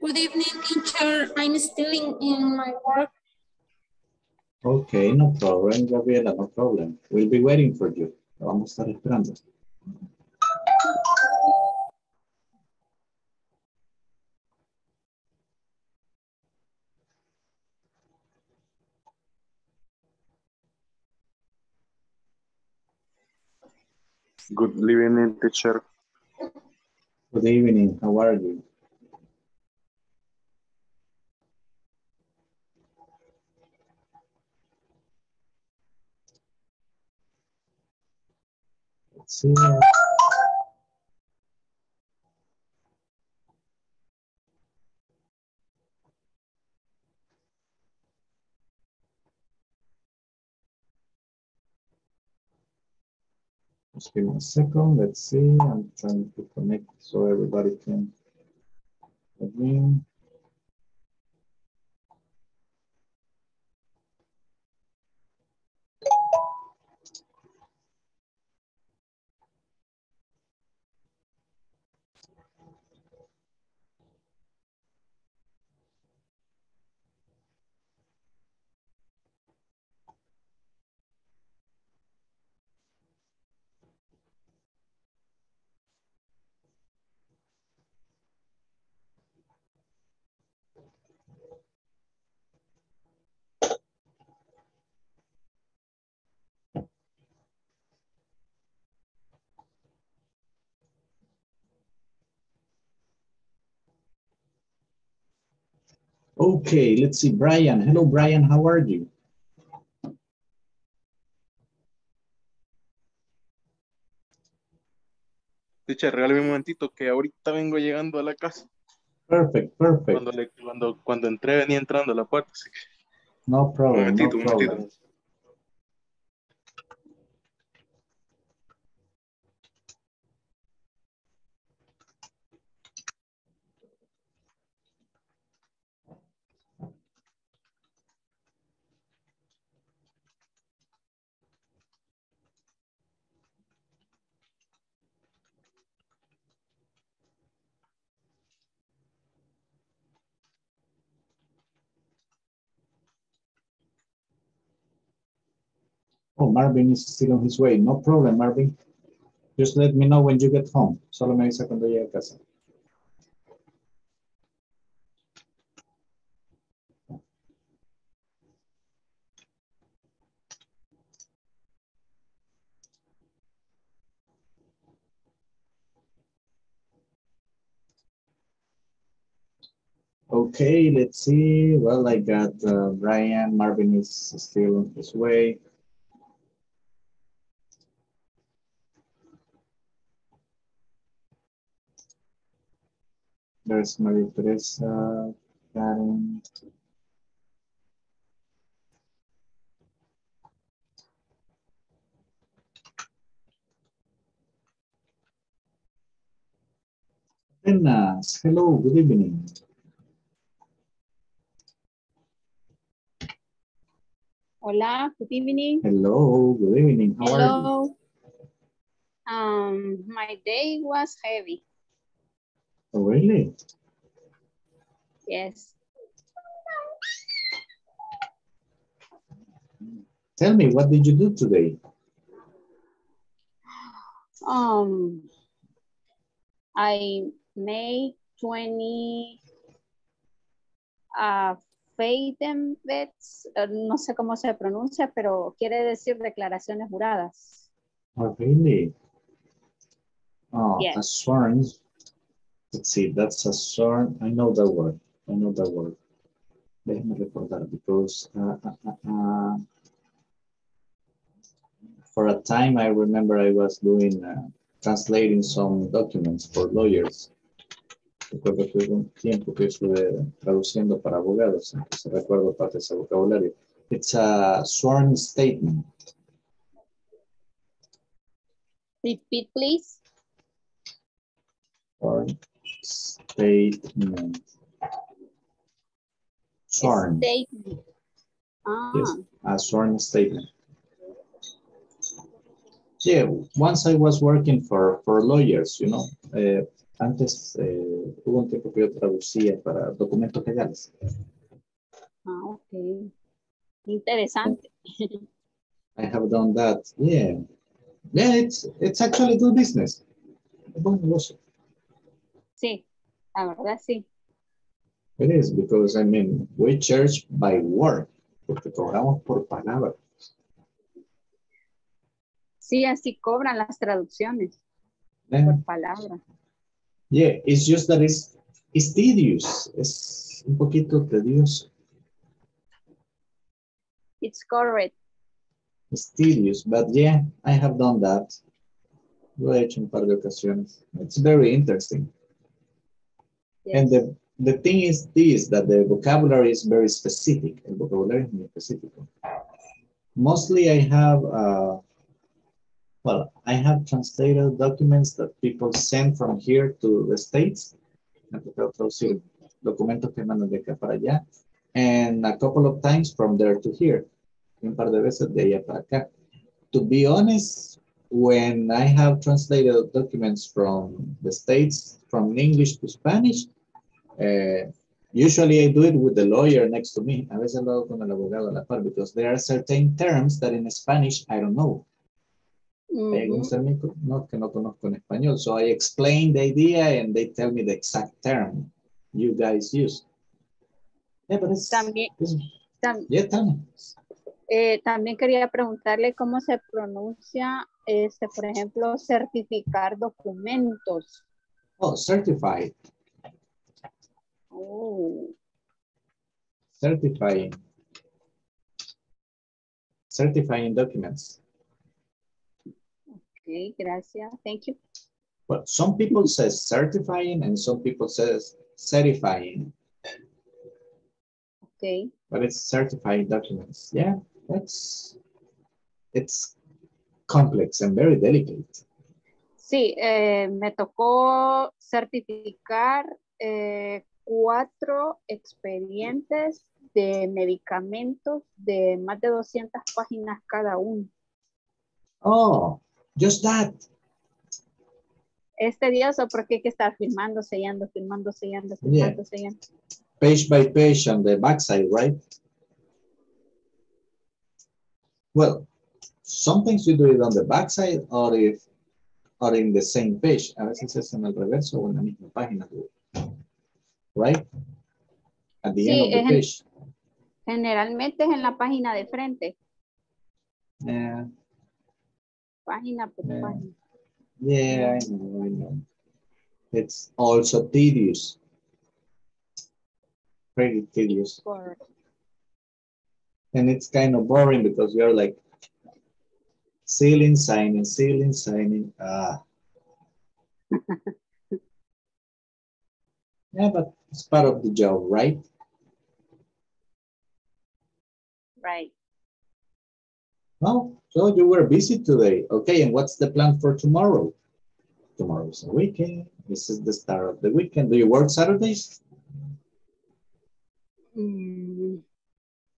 Good evening, teacher. I'm still in my work. Okay, no problem, Gabriela, no problem. We'll be waiting for you. Vamos a estar esperando. Good evening, teacher. Good evening. How are you? See you. Just give me a second. Let's see. I'm trying to connect so everybody can again. Okay, let's see, Brian. Hello, Brian, how are you? Teacher, regálame un momentito que ahorita vengo llegando a la casa. Perfect, perfect. Cuando entré venía entrando a la puerta, así que... No problem, momentito, no problem. Momentito. Oh, Marvin is still on his way. No problem, Marvin. Just let me know when you get home. Solo me avisa cuando llegue a casa. Okay, let's see. Well, I got Brian. Marvin is still on his way. There's María Teresa, Karen. Atenas, hello, good evening. Hola, good evening. Hello, good evening. How hello. Are you? My day was heavy. Oh, really? Yes. Tell me, what did you do today? I made 20 affidavits, no sé cómo se pronuncia, pero quiere decir declaraciones juradas. Oh, really? Oh, yes. Assurance. Let's see, that's assurance. I know that word. I know that word. Déjeme recordar because for a time I remember I was doing translating some documents for lawyers. Recuerdo que hubo un tiempo que estuve traduciendo para abogados. Entonces recuerdo parte de ese vocabulario. It's a sworn statement. Repeat, please. Sworn statement. Sworn. Statement. Ah. Yes, a sworn statement. Yeah, once I was working for lawyers, you know. Antes hubo un tiempo que yo traducía para documentos legales. Ah, okay. Interesante. I have done that, yeah. Yeah, it's actually good business. Buen negocio. Sí, la verdad sí. It is, because, I mean, we charge by word, porque cobramos por palabra. Sí, así cobran las traducciones, por palabra. Yeah, it's just that it's tedious. Es un poquito tedioso. It's correct. It's tedious, but yeah, I have done that. Lo he hecho un par de ocasiones. It's very interesting. Yes. And the thing is this, that the vocabulary is very specific. El vocabulario es muy específico. Mostly I have, well, I have translated documents that people send from here to the States. Me ha tocado traducir documentos que mandan de acá para allá. And a couple of times from there to here. Un par de veces de allá para acá. To be honest, when I have translated documents from the States, from English to Spanish, usually I do it with the lawyer next to me. A veces lo hago con el abogado a la par, because there are certain terms that in Spanish I don't know. Hay algunos términos que no conozco en español. So I explain the idea and they tell me the exact term you guys use. Yeah, but también quería preguntarle cómo se pronuncia, por ejemplo, certificar documentos. Oh, certified. Oh. Certifying. Certifying documents. Okay, gracias. Thank you. Well, some people say certifying and some people say certifying. Okay. But it's certifying documents. Yeah, it's complex and very delicate. Sí, me tocó certificar cuatro expedientes de medicamentos de más de 200 páginas cada uno. Oh, just that. Es tedioso porque hay que estar firmando, sellando, firmando, sellando, firmando, sellando. Page by page on the backside, right? Well, sometimes you do it on the backside or in the same page. A veces es en el reverso o en la misma página. Right? At the end of the page. Generalmente es en la página de frente. Página por página. Yeah, I know. It's also tedious. Pretty tedious. And it's kind of boring because you're like sealing, signing. Yeah, but it's part of the job, right? Right. Well, so you were busy today. Okay, and what's the plan for tomorrow? Tomorrow's a weekend. This is the start of the weekend. Do you work Saturdays?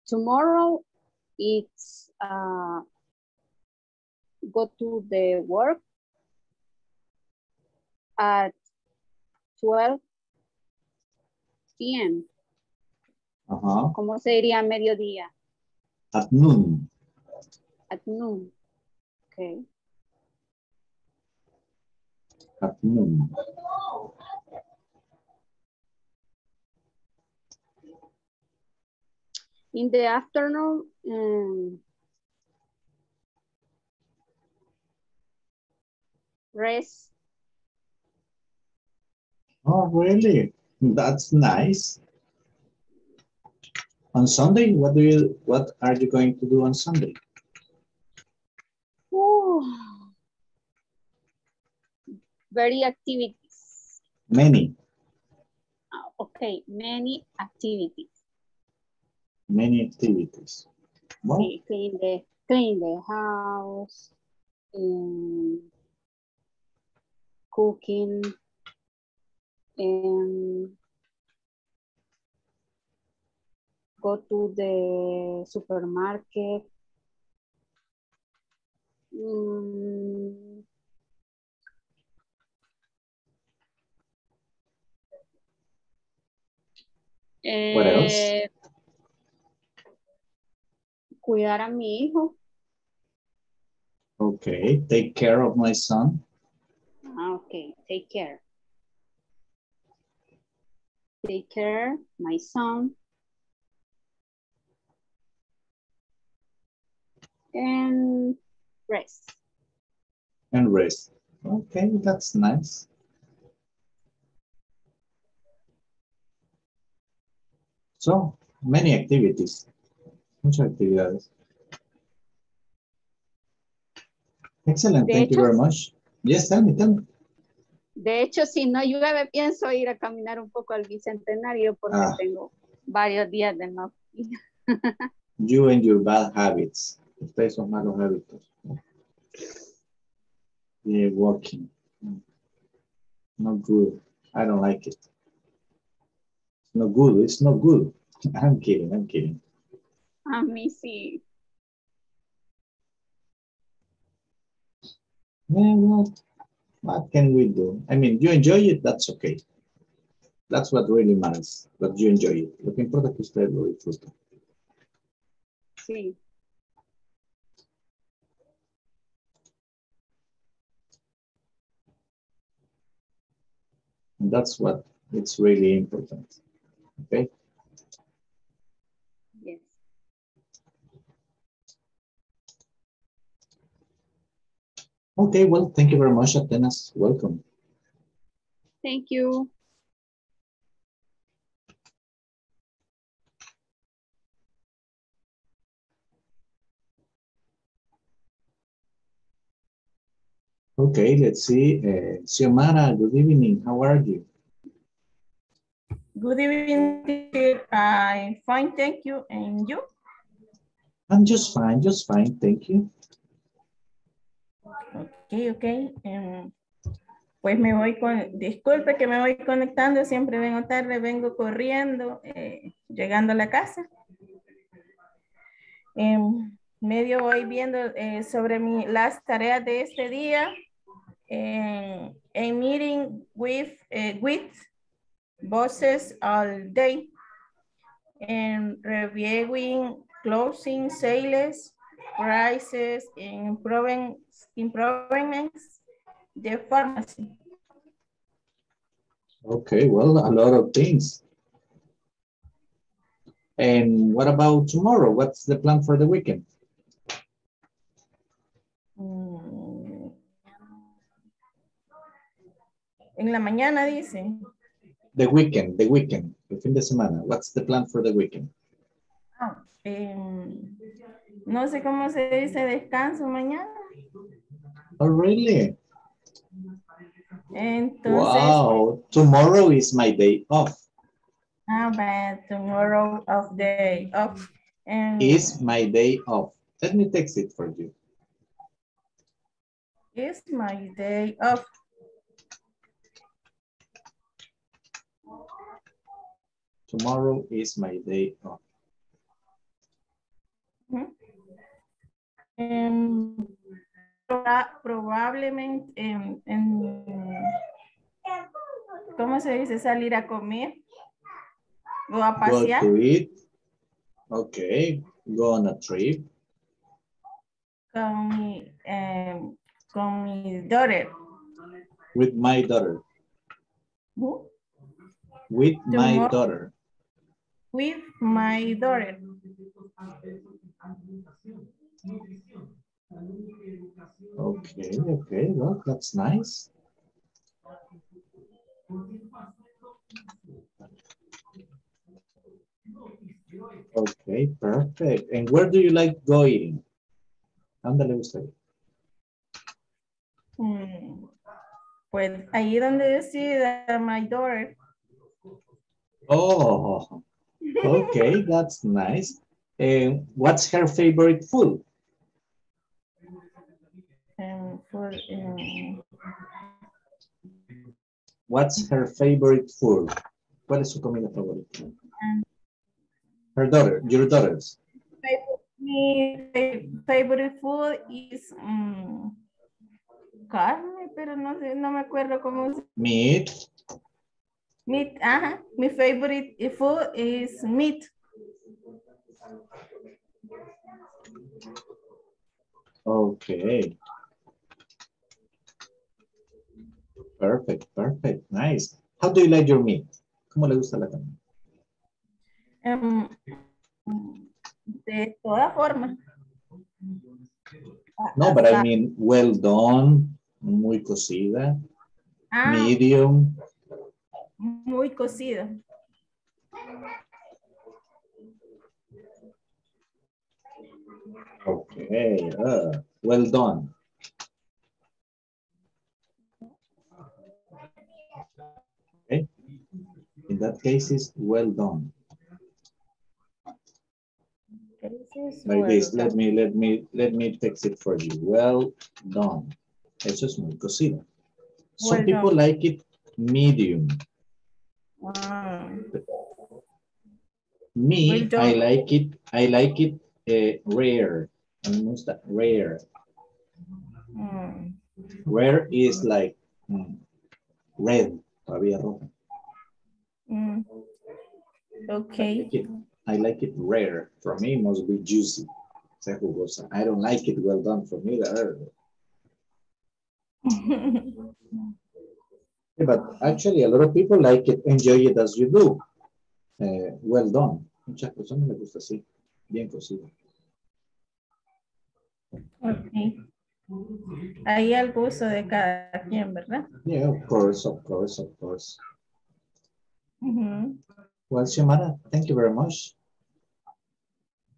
Tomorrow it's go to the work at 12 p.m. ¿Cómo se diría mediodía? At noon. At noon. Okay. Katherine. In the afternoon, rest. Oh, really? That's nice. On Sunday, what are you going to do on Sunday? Oh, very activities. Many. Okay, many activities. Many activities. Well, clean the house, cooking, and go to the supermarket, what else? Cuidar a mi hijo. Okay, take care of my son. Okay, take care. Take care, my son. And rest. And rest. Okay, that's nice. So, many activities. Muchas actividades. Excellent, thank you very much. Yes, tell me. De hecho, si no llueve, pienso ir a caminar un poco al Bicentenario porque tengo varios días de no. You and your bad habits. Ustedes son malos hábitos. Yeah, walking. Not good. I don't like it. It's not good. It's not good. I'm kidding. I'm kidding. A mí sí. Yeah, what can we do? I mean, you enjoy it, that's okay. That's what really matters, that you enjoy it. Lo que importa es que usted lo disfrute. Sí. And that's what it's really important, okay? Okay, well, thank you very much, Atenas. Welcome. Thank you. Okay, let's see. Xiomara, good evening. How are you? Good evening. I'm fine, thank you. And you? I'm just fine, thank you. Ok. Pues me voy con, disculpe que me voy conectando, siempre vengo tarde, vengo corriendo, llegando a la casa. Medio voy viendo sobre las tareas de este día. A meeting with bosses all day. Reviewing, closing sales, prices, improvements, the pharmacy. Okay, well, a lot of things. And what about tomorrow? What's the plan for the weekend? En la mañana, dicen. The weekend, el fin de semana. What's the plan for the weekend? No sé cómo se dice descanso mañana. Oh, really? Entonces, wow, tomorrow is my day off. But tomorrow of day off. Is my day off. Let me text it for you. Is my day off. Tomorrow is my day off. Mm-hmm. Probablemente ¿cómo se dice? Salir a comer o a pasear. Go to eat. Okay, go on a trip. Con mi daughter. With my daughter. Who? With my daughter. With my daughter. Okay, okay, well, that's nice. Okay, perfect. And where do you like going? Ándale usted. Pues ahí donde decida my daughter. Oh, okay, that's nice. And what's her favorite food? What's her favorite food? ¿Cuál es su comida favorita? Her daughter, your daughters. My favorite food is carne, pero no sé, no me acuerdo cómo se... Meat. Meat, ajá. My favorite food is meat. Okay. Perfect, perfect, nice. How do you like your meat? ¿Cómo le gusta la carne? De toda forma. No, but I mean, well done, muy cocida, medium. Muy cocida. Okay, well done. Okay, in that case, it's well done. Like this, let me fix it for you. Well done. Eso es muy cocida. Some people like it medium. Wow. Me, I like it rare. A mí me gusta rare. Rare is like red, todavía roja. Okay. I like it rare. For me, it must be juicy. I don't like it well done. For me, yeah, but actually, a lot of people like it, enjoy it as you do. Well done. Muchas personas les gusta así, bien cocido. Okay. Ahí al gusto de cada quien, ¿verdad? Yeah, of course, of course, of course. Well, Xiomara, thank you very much.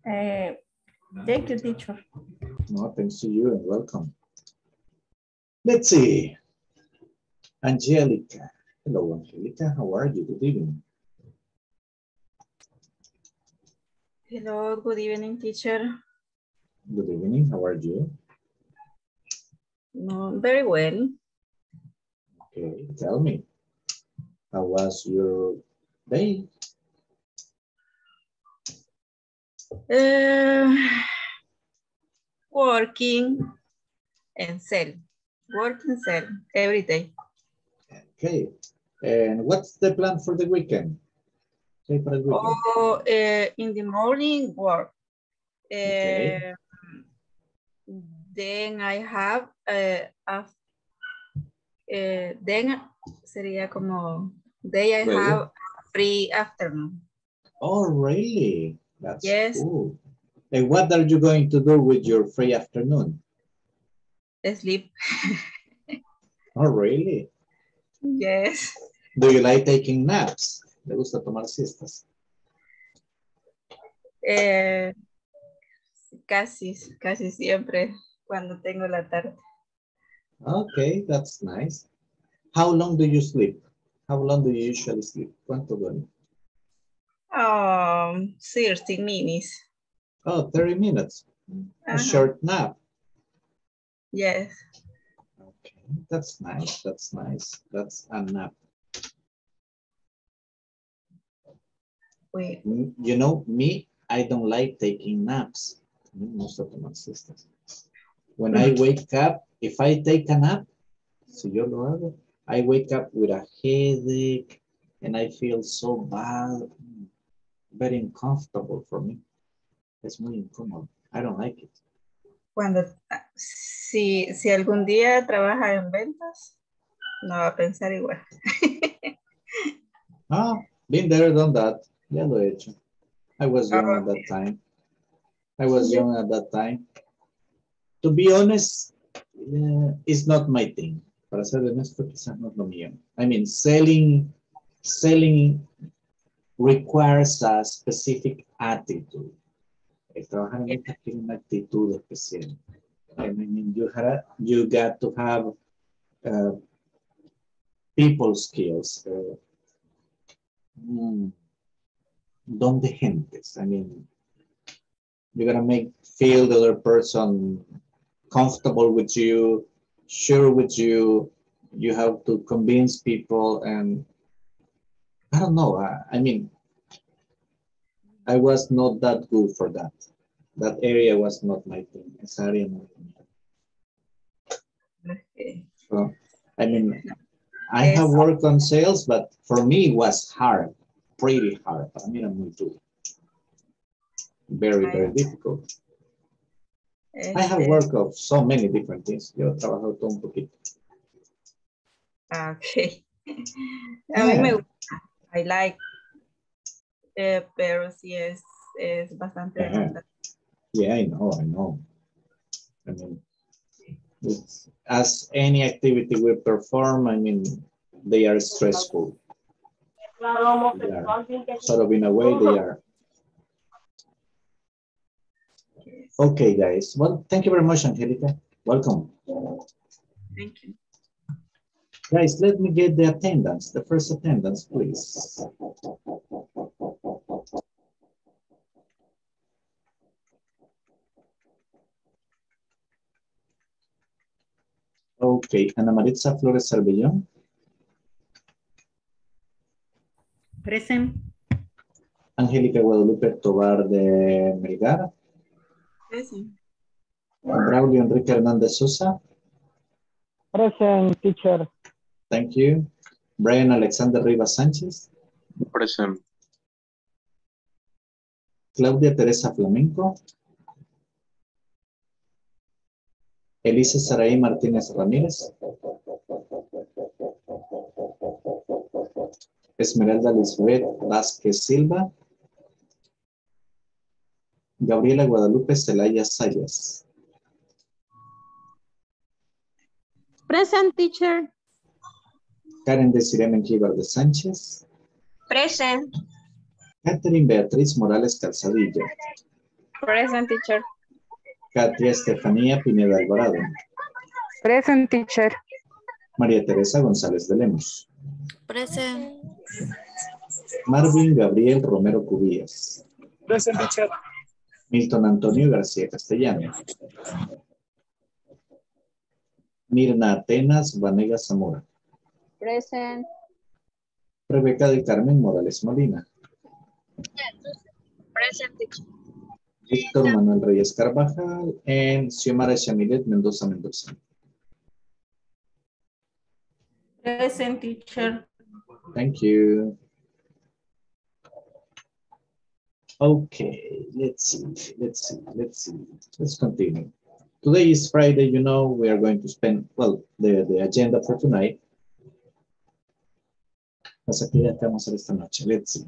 Thank you, teacher. No, thanks to you and welcome. Let's see. Angelica. Hello, Angelica. How are you? Good evening. Hello, good evening, teacher. Good evening. How are you? No, very well. Okay, tell me. How was your day? Working and sell. Work and sell every day. Okay. And what's the plan for the weekend? Okay, for the weekend. Oh, in the morning work. Okay. Then I have then sería como day I really? Have free afternoon. Oh, really? That's yes. Cool. And what are you going to do with your free afternoon? Sleep. Oh, really? Yes. Do you like taking naps? ¿Le gusta tomar siestas? Casi siempre cuando tengo la tarde. Okay, that's nice. How long do you sleep? How long do you usually sleep? ¿Cuánto duerme? 30 minutes. Oh, 30 minutes. A short nap. Yes. Okay, that's nice. That's nice. That's a nap. Wait. You know, me, I don't like taking naps. Most of my sisters. When I wake up, if I take a nap, si yo lo hago, I wake up with a headache and I feel so bad, very uncomfortable for me. Es muy incómodo. I don't like it. Cuando, si algún día trabaja en ventas, No va a pensar igual. Ah, been there, done that. Ya lo he hecho. I was young at that time. To be honest, it's not my thing. Para ser honesto, quizás no es lo mío. I mean, selling requires a specific attitude. El trabajar en esta tiene una actitud especial. I mean, you got to have people skills, don de gentes. I mean, you're gonna feel the other person comfortable with you, sure with you. You have to convince people, and I don't know. I mean, I was not that good for that. That area was not my thing. It's area not my thing. Okay. So, I mean, I have worked on sales, but for me it was hard, pretty hard. I mean, very difficult. I have worked on so many different things. Yo he trabajado todo un poquito. Okay. A mí me gusta. I like. Pero sí es bastante. Yeah, I know. I mean, as any activity we perform, I mean, they are stressful. They are, sort of in a way, they are. Okay, guys. Well, thank you very much, Angelica. Welcome. Thank you. Guys, let me get the attendance, the first attendance, please. Okay, Ana Maritza Flores Cervellón. Present. Angélica Guadalupe Tobar de Melgar. Present. Braulio Enrique Hernández Sosa. Present, teacher. Thank you. Brian Alexander Rivas Sánchez. Present. Claudia Teresa Flamenco. Elisa Saraí Martínez Ramírez. Esmeralda Lisbeth Vázquez Silva. Gabriela Guadalupe Celaya Sayas. Present, teacher. Karen Desiree Mengíbar de Sánchez. Present. Katherine Beatriz Morales Calzadilla. Present, teacher. Katia Estefanía Pineda Alvarado. Present, teacher. María Teresa González de Lemos. Present. Marvin Gabriel Romero Cubillas. Present, teacher. Milton Antonio García Castellano. Mirna Atenas Vanega Zamora. Present. Rebeca de Carmen Morales Molina. Present, teacher. Víctor Manuel Reyes Carvajal and Xiomara Shamilet Mendoza Mendoza. Present, teacher. Thank you. Okay, let's see. Let's continue. Today is Friday, you know, we are going to spend, well, the agenda for tonight. Las actividades que vamos a hacer esta noche. Let's see.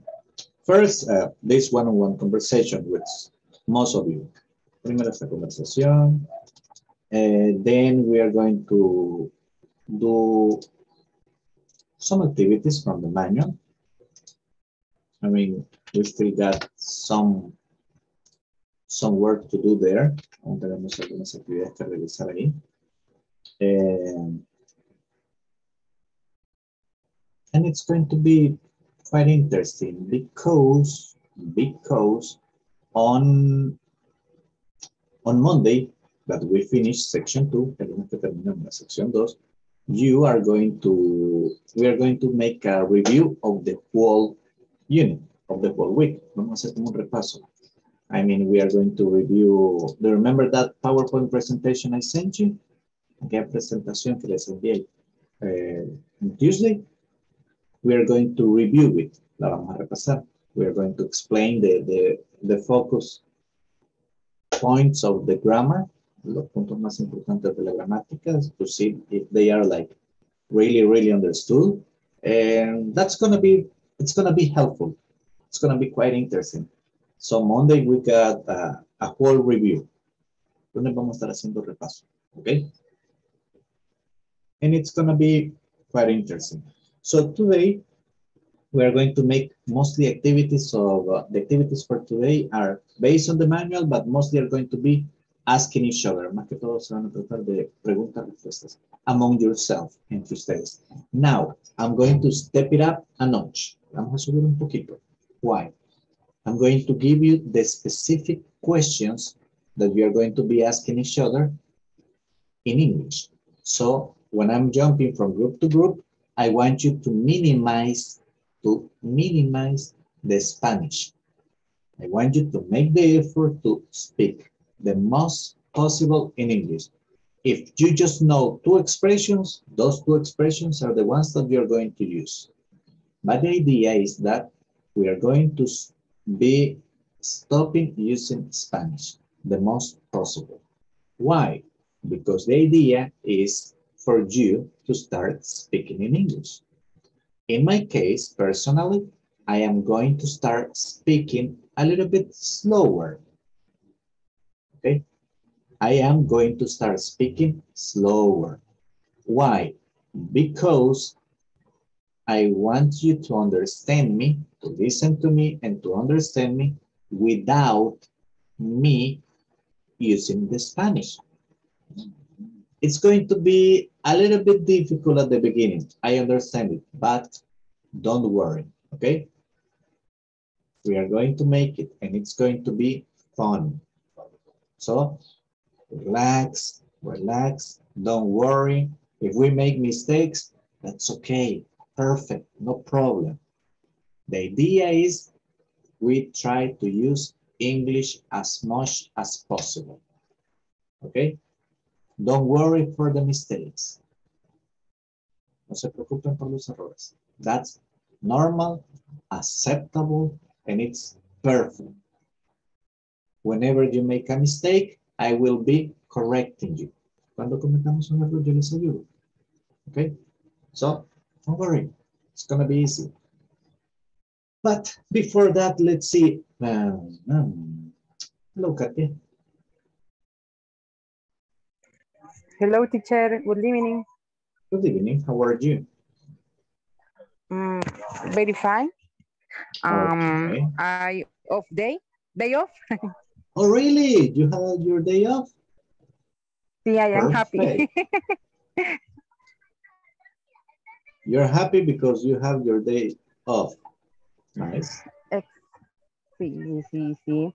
First, this one-on-one conversation with most of you. Primero esta conversación. Then we are going to do some activities from the manual. I mean, we still got some work to do there. Aún tenemos algunas actividades que realizar ahí. And it's going to be quite interesting because on Monday, that we finish section 2, el lunes que terminamos la sección 2, we are going to make a review of the whole unit, of the whole week. Vamos a hacer un repaso. I mean, we are going to review, do you remember that PowerPoint presentation I sent you? Aquella presentación que les envié on Tuesday. We are going to review it. La vamos a repasar. We are going to explain the focus points of the grammar, los puntos más importantes de la gramática, to see if they are like really understood. And that's going to be, it's going to be helpful. It's going to be quite interesting. So Monday we got a whole review. Donde vamos a estar haciendo repaso, okay? And it's going to be quite interesting. So today we are going to make mostly activities of, the activities for today are based on the manual, but mostly are going to be asking each other. Más que todo se van a tratar de preguntas respuestas among yourself, entre ustedes. Now, I'm going to step it up a notch. Vamos a subir un poquito. Why? I'm going to give you the specific questions that you are going to be asking each other in English. So when I'm jumping from group to group, I want you to minimize the Spanish. I want you to make the effort to speak the most possible in English. If you just know two expressions, those two expressions are the ones that you're going to use. But the idea is that we are going to be stopping using Spanish the most possible. Why? Because the idea is for you to start speaking in English. In my case, personally, I am going to start speaking a little bit slower. Okay? I am going to start speaking slower. Why? Because I want you to understand me, to listen to me, and to understand me without me using the Spanish. It's going to be a little bit difficult at the beginning. I understand it, but don't worry, okay? We are going to make it, and it's going to be fun. So relax, don't worry. If we make mistakes, that's okay, perfect, no problem. The idea is we try to use English as much as possible, okay? Don't worry for the mistakes. No se preocupen por los errores. That's normal, acceptable, and it's perfect. Whenever you make a mistake, I will be correcting you. Cuando cometamos un error, yo les ayudo. Okay? So, don't worry. It's going to be easy. But before that, let's see. Hello, Katia. Hello, teacher. Good evening. Good evening. How are you? Very fine. Okay. I off day. Day off. Oh, really? You had your day off? Yeah, I am happy. You're happy because you have your day off. Nice. Sí.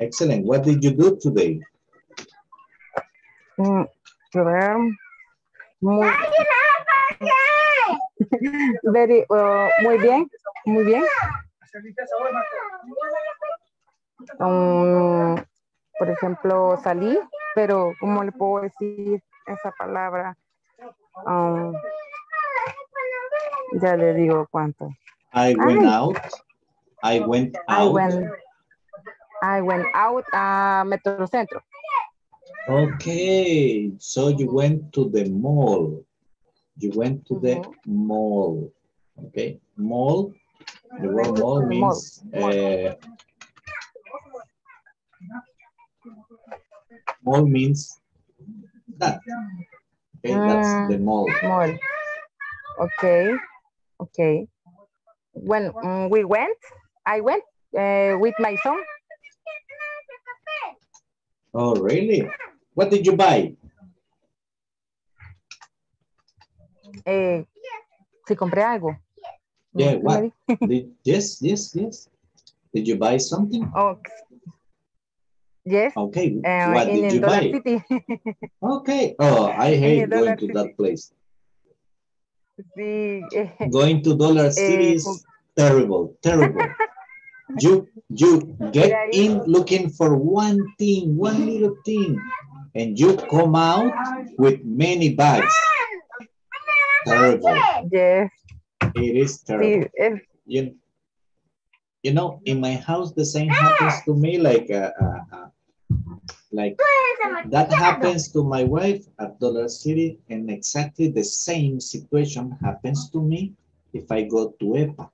Excellent. What did you do today? Muy bien. Por ejemplo, salí, pero ¿cómo le puedo decir esa palabra? Ya le digo cuánto. I went out Metro Centro. Okay, so you went to the mall. You went to the mall. Okay, mall. The word mall means mall means that. Okay, that's the mall. Mall. Okay. When I went with my son. Oh, really? What did you buy? Si compré algo. Yeah, what? Yes. Did you buy something? Oh, yes. Okay, what did you buy? City. Okay. Oh, I hate going to that place. Going to Dollar City is terrible. You get in looking for one thing, one little thing, and you come out with many bags. Terrible. Yes. It is terrible. You know, in my house, the same happens to me. Like Like that happens to my wife at Dollar City, and exactly the same situation happens to me if I go to EPA.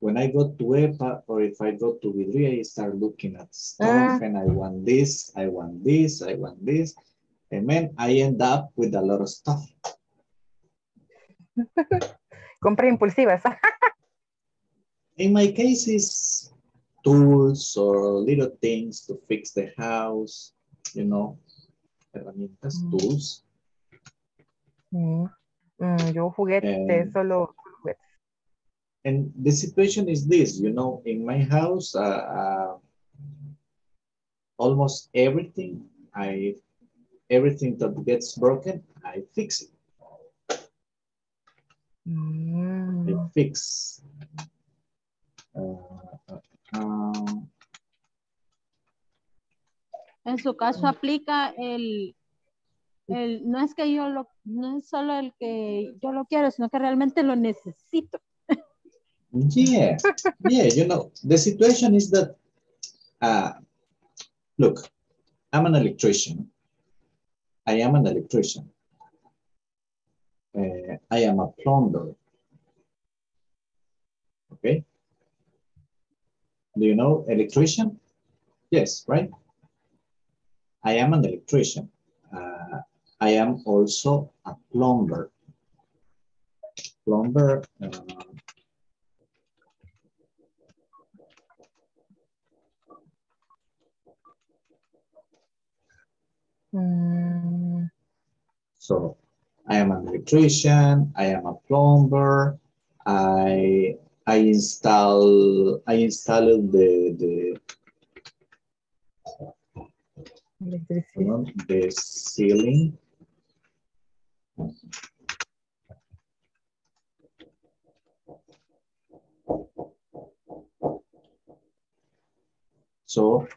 When I go to EPA or if I go to Vidria, I start looking at stuff and I want this, I want this, I want this. And then I end up with a lot of stuff. Compra impulsivas. In my case, it's tools or little things to fix the house, you know, herramientas, tools. Yo juguete, solo juguetes. And the situation is this, you know, in my house, almost everything, everything that gets broken, I fix it. I fix. En su caso aplica el no es que yo lo, no es solo el que yo lo quiero, sino que realmente lo necesito. Yeah, yeah, you know, the situation is that, look, I'm an electrician. I am a plumber. Okay. Do you know electrician? Yes, right? I am an electrician. I am also a plumber. Plumber. So I am an electrician. I am a plumber. I installed the ceiling. So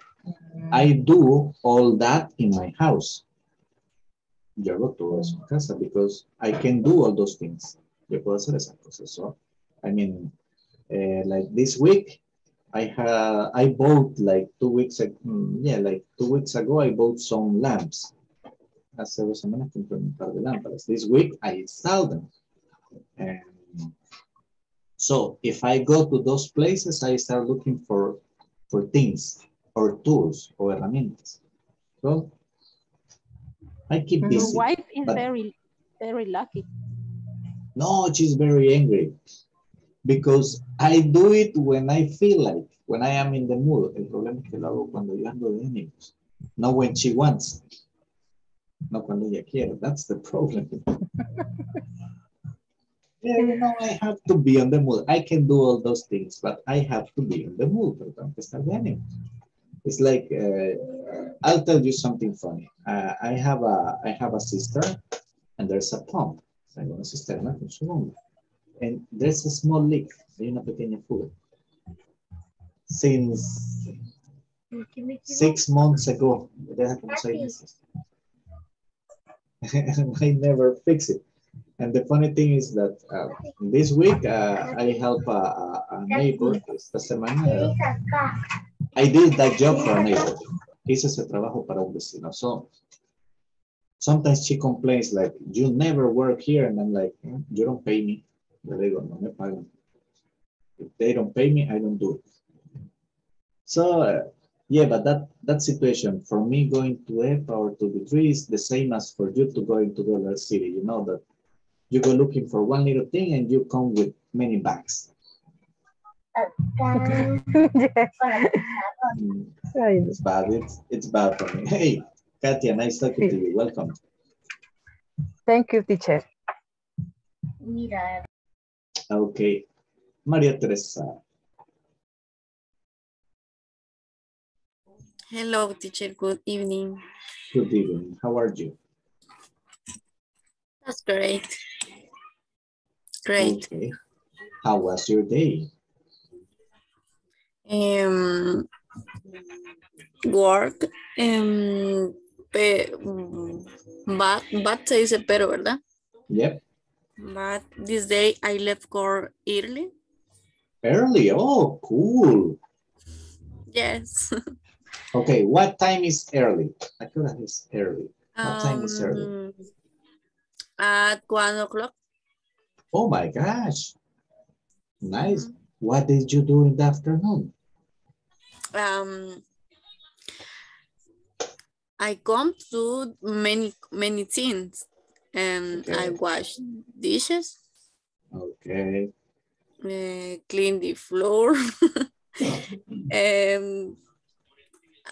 I do all that in my house. Yo hago todo eso en casa because I can do all those things. Yo puedo hacer esas cosas. So I mean. Like this week, I bought like 2 weeks ago. Yeah, like 2 weeks ago, I bought some lamps. Hace 2 semanas compré un par de lámparas. This week, I installed them. And so if I go to those places, I start looking for things or tools or herramientas. So I keep busy. Your wife is very, very lucky. No, she's very angry. Because I do it when I feel like, when I am in the mood. El problema es que lo hago cuando yo ando de ánimos. Not when she wants. No cuando ella quiere. That's the problem. Yeah, you know, I have to be on the mood. I can do all those things, but I have to be on the mood. Pero tengo que estar de ánimos. It's like, I'll tell you something funny. I have a sister, and there's a pump. Tengo una cisterna con su nombre. And there's a small leak. Hay una pequeña fuga. Since 6 months ago. I never fix it. And the funny thing is that this week I help a neighbor. Esta semana I did that job for a neighbor. Hice ese trabajo para un vecino. So sometimes she complains like, you never work here. And I'm like, you don't pay me. Yo le digo, no me pagan. If they don't pay me, I don't do it. So, yeah, but that situation, for me going to EPA or to B3 is the same as for you to going to Dollar City. You know that you go looking for one little thing and you come with many bags. It's bad. It's bad for me. Hey, Katia, nice talking to you. Welcome. Thank you, teacher. Okay, María Teresa. Hello, teacher. Good evening. Good evening. How are you? That's great. Great. Okay. How was your day? Work. Se dice pero, ¿verdad? Yep. But this day I left work early. Oh, cool. Yes. Okay, what time is early? I feel that it's early. What time is early? At 1 o'clock. Oh my gosh. Nice. Mm-hmm. What did you do in the afternoon? I come to many things and okay. I wash dishes. Okay. Clean the floor.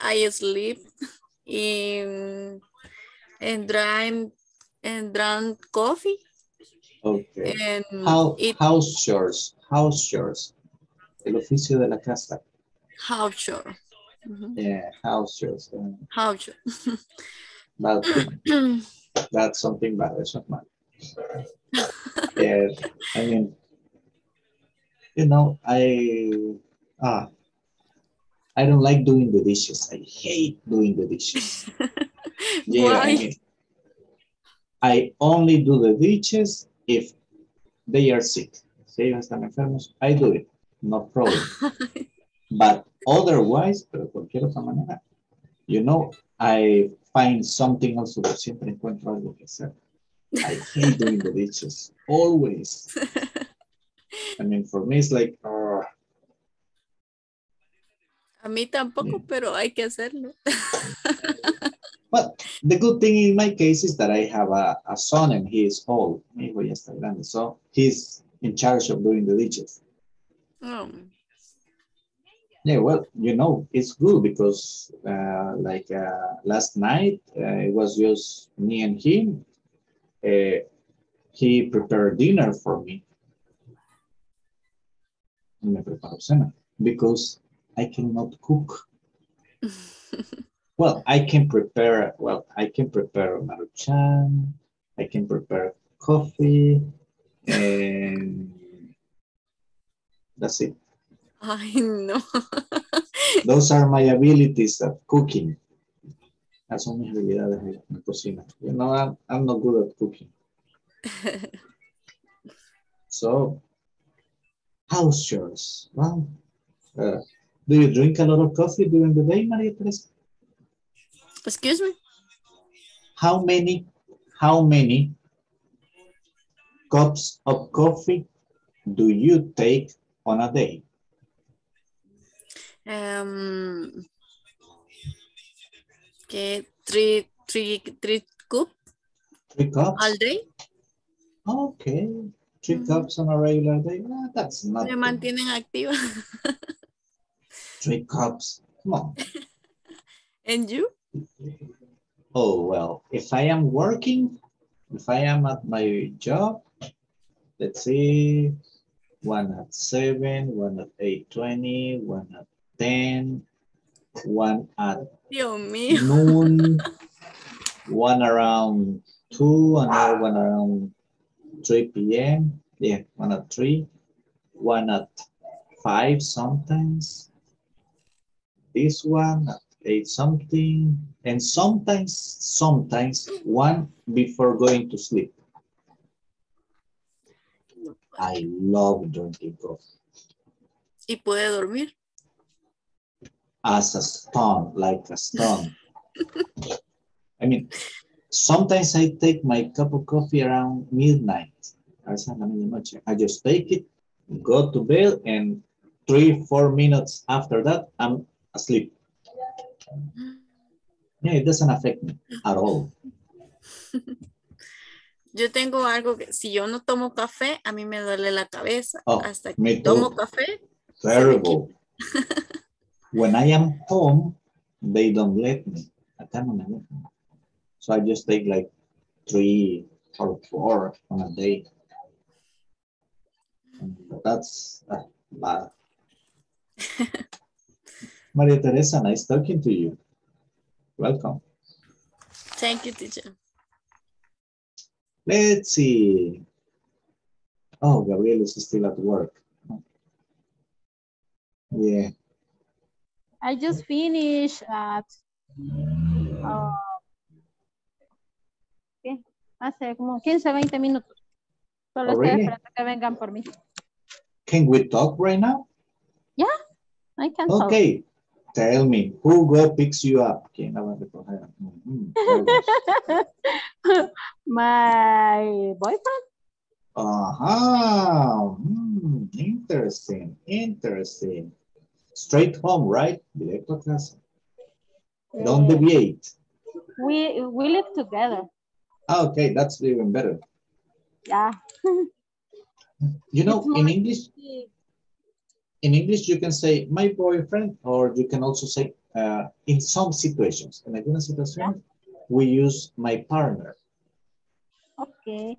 I sleep in and drank coffee. Okay. And house chores. El oficio de la casa. House chores. Mm-hmm. Yeah, house chores. House chores. That's something bad. It's not bad. Yeah, I mean, you know, I don't like doing the dishes. I hate doing the dishes. Yeah, why? I mean, I only do the dishes if they are sick. Si ellos están enfermos, I do it. No problem. But otherwise, pero cualquier otra manera, you know, I find something else. Siempre encuentro algo que hacer. I hate doing the dishes. Always. I mean, for me, it's like, a mí tampoco, yeah. Pero hay que hacerlo. But the good thing in my case is that I have a son and he is old. Mi hijo ya está grande. So he's in charge of doing the dishes. Oh. Yeah, well, you know, it's good because last night it was just me and him. He prepared dinner for me. Me preparó cena because I cannot cook. Well, I can prepare maruchan, I can prepare coffee, and that's it. I know. Those are my abilities of cooking. Esas son mis habilidades en la cocina. You know, I'm not good at cooking. So, house chores. Well, do you drink a lot of coffee during the day, María Teresa? Excuse me? How many cups of coffee do you take on a day? Okay, three cups. 3 cups? All day. Okay, 3 cups on a regular day. No, that's not. Me mantienen activa. 3 cups. Come on. And you? Oh, well, if I am working, if I am at my job, let's see, 1 at 7, 1 at 8:20, 1 at 10, 1 at noon, 1 around 2, another 1 around 3 p.m. Yeah, 1 at 3, 1 at 5 sometimes. This 1 at 8 something, and sometimes 1 before going to sleep. I love drinking coffee. ¿Y puede dormir? As a stone, like a stone. I mean, sometimes I take my cup of coffee around midnight. I just take it, go to bed, and 3-4 minutes after that, I'm asleep. Yeah, it doesn't affect me at all. Yo tengo algo que si yo no tomo café, a mí me duele la cabeza. Oh, hasta que tomo café. Terrible. When I am home, they don't let me. So I just take like 3 or 4 on a day. But that's bad. María Teresa, nice talking to you. Welcome. Thank you, teacher. Let's see. Oh, Gabriela is still at work. Yeah. I just finished at... ¿qué? Hace como 15, 20 minutos. Solo estoy esperando que vengan por mí. Can we talk right now? Yeah, I can talk. Okay. Tell me, who go picks you up? ¿Quién la va a recoger? My boyfriend. Aha. Interesting, interesting. Straight home, right? Directo a casa. Don't deviate. We live together. Okay, that's even better. Yeah. You know, in English, you can say my boyfriend, or you can also say in some situations. En alguna situación, we use my partner. Okay.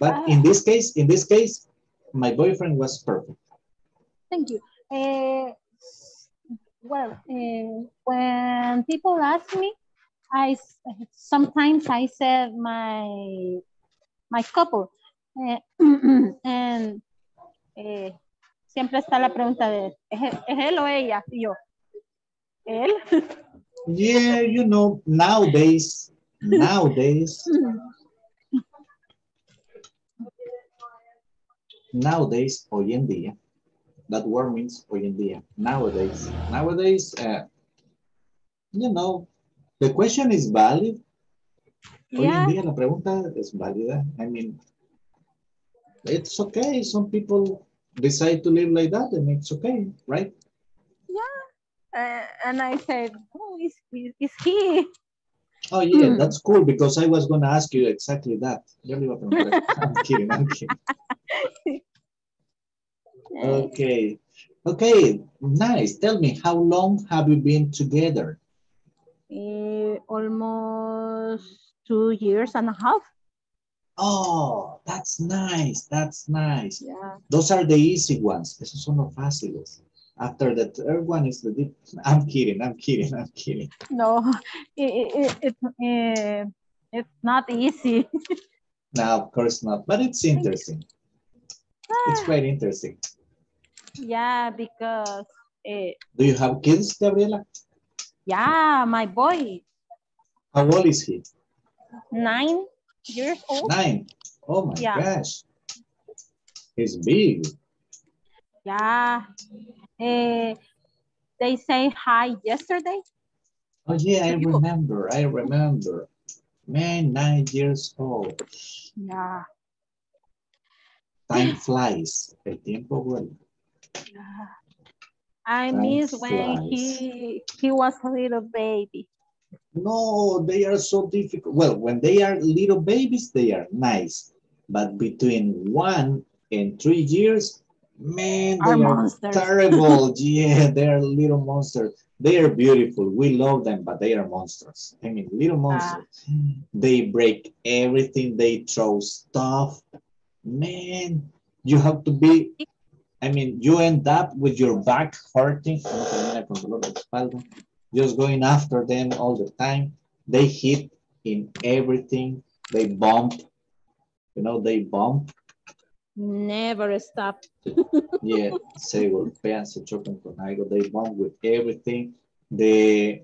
But in this case, my boyfriend was perfect. Thank you. When people ask me, sometimes I said my couple, and siempre está la pregunta de ¿es él o ella? Y yo, él. Yeah, you know, nowadays, hoy en día. That word means hoy en día. Nowadays, you know, the question is valid. Yeah. Hoy en día la pregunta es válida. I mean, it's okay. Some people decide to live like that, and it's okay, right? Yeah. And I said, oh, it's he. Oh, yeah, that's cool, because I was going to ask you exactly that. I'm kidding, I'm kidding. Okay. Okay, nice. Tell me, how long have you been together? Almost 2.5 years. Oh, that's nice. That's nice. Yeah. Those are the easy ones. Esos son los fáciles. After the third one is the deep. I'm kidding. No, it's not easy. No, of course not. But it's interesting. It's quite interesting. Yeah, because... Do you have kids, Gabriela? Yeah, my boy. How old is he? 9 years old. 9. Oh my gosh. He's big. Yeah. They say hi yesterday. Oh yeah, I remember. Man, 9 years old. Yeah. Time flies. El tiempo vuela. Yeah. I miss when he was a little baby. No, they are so difficult. Well, when they are little babies, they are nice. But between 1 and 3 years, man, they are terrible. Yeah, they are little monsters. They are beautiful. We love them, but they are monsters. I mean, little monsters. They break everything. They throw stuff. Man, you have to be... I mean, you end up with your back hurting. Just going after them all the time. They hit in everything. They bump. You know, they bump. Never stop. Yeah, se golpean, se chocan con algo. They bump with everything. The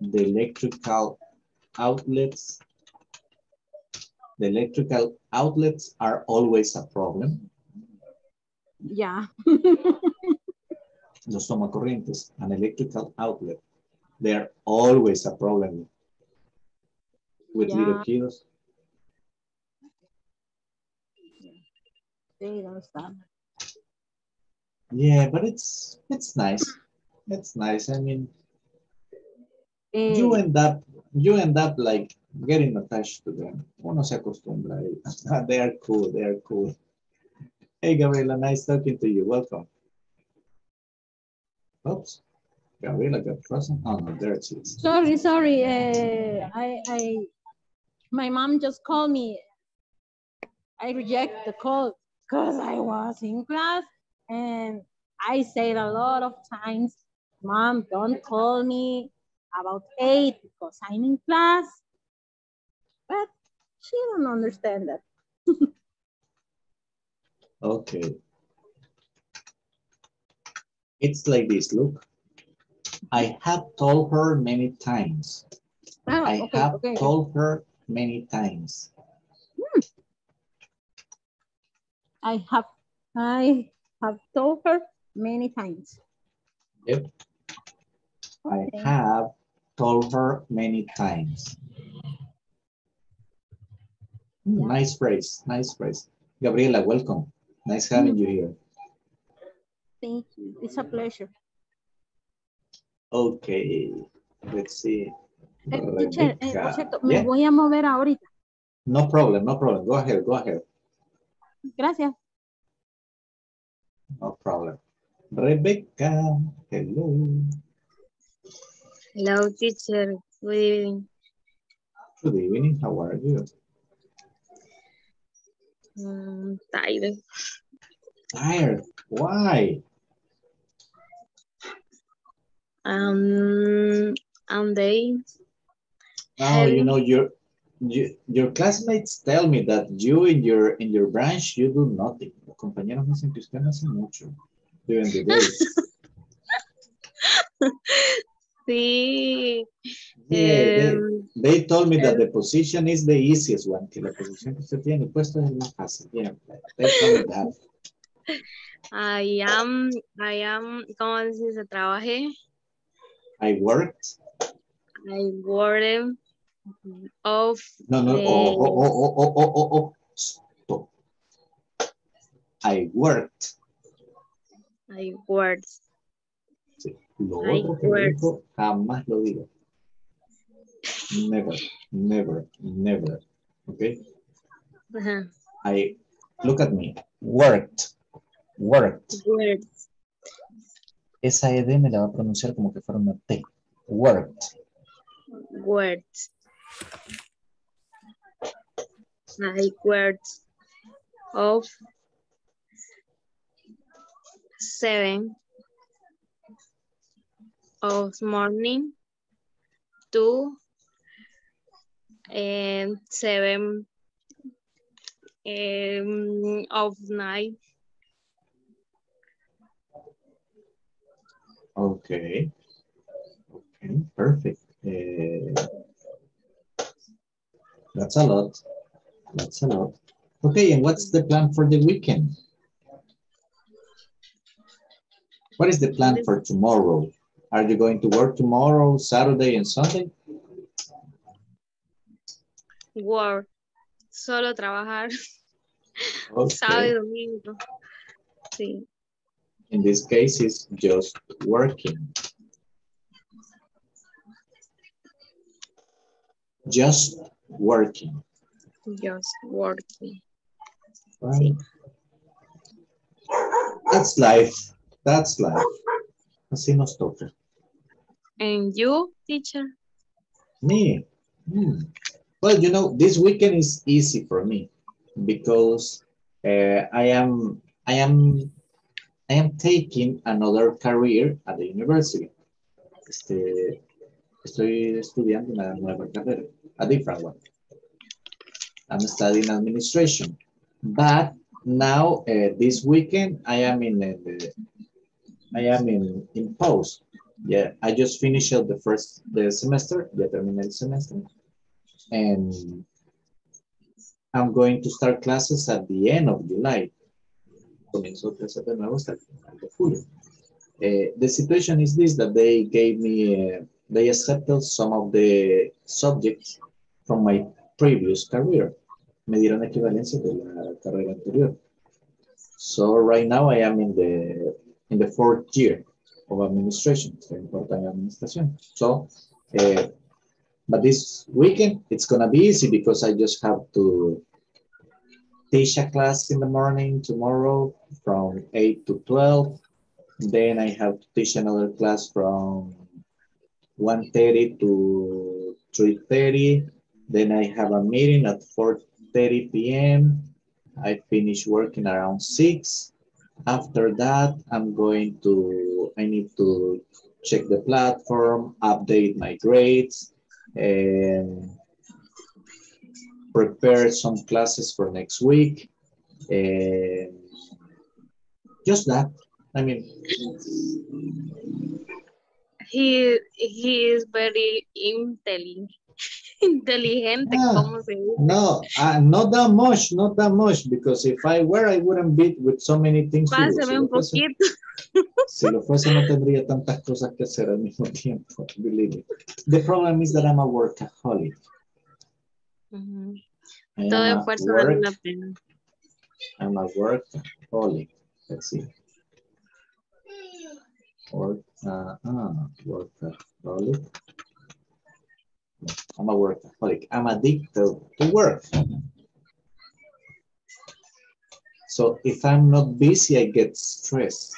electrical outlets are always a problem. Yeah. Los tomacorrientes, an electrical outlet, they are always a problem with little kids. They don't stop. Yeah, but it's nice. It's nice. I mean, you end up like getting attached to them. Uno se acostumbra. They are cool. They are cool. Hey, Gabriela, nice talking to you. Welcome. Oops. Gabriela got frozen. Oh no, there she is. Sorry. My mom just called me. I reject the call because I was in class, and I said a lot of times, Mom, don't call me about 8 because I'm in class. But she don't understand that. Okay. It's like this, look. I have told her many times. I have told her many times. Yep. I have told her many times. Yeah. Nice phrase, nice phrase. Gabriela, welcome. Nice having you here. Thank you. It's a pleasure. Okay, let's see. Teacher, por cierto, me voy a mover ahorita. No problem, no problem. Go ahead, go ahead. Gracias. No problem. Rebeca, hello. Hello, teacher. Good evening. Good evening. How are you? Tired. Tired? Why? And they... Oh, you know, your classmates tell me that you in your branch, you do nothing. Los compañeros dicen que usted no hace mucho during the day. Sí. Yeah, they told me that the position is the easiest one. Que la posición que usted tiene puesto es más fácil. Yeah, they told me that. I am, ¿cómo dice? Se trabajé. I worked. Of no. Stop. I worked. Sí. Lo otro que dijo, jamás lo digo. Never. Okay. Uh-huh. I look at me. Worked. Esa ED me la va a pronunciar como que fuera una T. Worked. I worked of 7 of morning to 7 of night. Okay, perfect. That's a lot. Okay, and what's the plan for the weekend? What is the plan for tomorrow? Are you going to work tomorrow, Saturday and Sunday? Work. Solo trabajar. Okay. Sábado y domingo. Sí. In this case, it's just working. Just working. Right. That's life. Así nos toca. And you, teacher? Me? Well, you know, this weekend is easy for me because I am taking another career at the university. Estoy estudiando una nueva carrera, a different one. I'm studying administration, but now this weekend I am in pause. Yeah, I just finished the semester, the terminal semester, and I'm going to start classes at the end of July. The situation is this, that they gave me, they accepted some of the subjects from my previous career. Me dieron equivalencia de la carrera anterior. So right now I am in the 4th year of administration. So, but this weekend it's gonna be easy because I just have to teach a class in the morning tomorrow from 8 to 12. Then I have to teach another class from 1:30 to 3:30. Then I have a meeting at 4:30 p.m. I finish working around 6. After that, I need to check the platform, update my grades, and prepare some classes for next week. Just that. I mean, he is very intelligent. Not that much, because if I were, I wouldn't beat with so many things. Pásame un poquito. Si lo fuese, no tendría tantas cosas que hacer al mismo tiempo. Believe it. The problem is that I'm a workaholic. Uh-huh. Todo esfuerzo vale la pena. I'm a workaholic. Let's see. Workaholic. I'm a workaholic. I'm addicted to work. So if I'm not busy, I get stressed.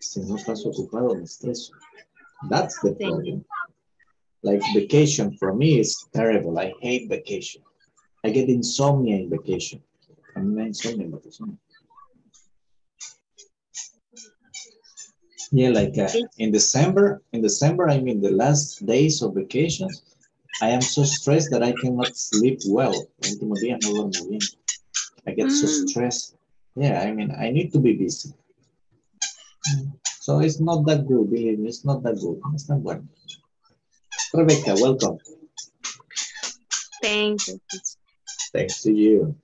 Si no estás ocupado, me estreso. That's the problem. Like vacation for me is terrible. I hate vacation. I get insomnia in vacation. I mean, insomnia in vacation. Yeah, like in December, I mean the last days of vacations, I am so stressed that I cannot sleep well. I get so stressed. Yeah, I mean, I need to be busy. So it's not that good, believe me, it's not that good. It's not good. Rebeca, welcome. Thank you. Thanks to you.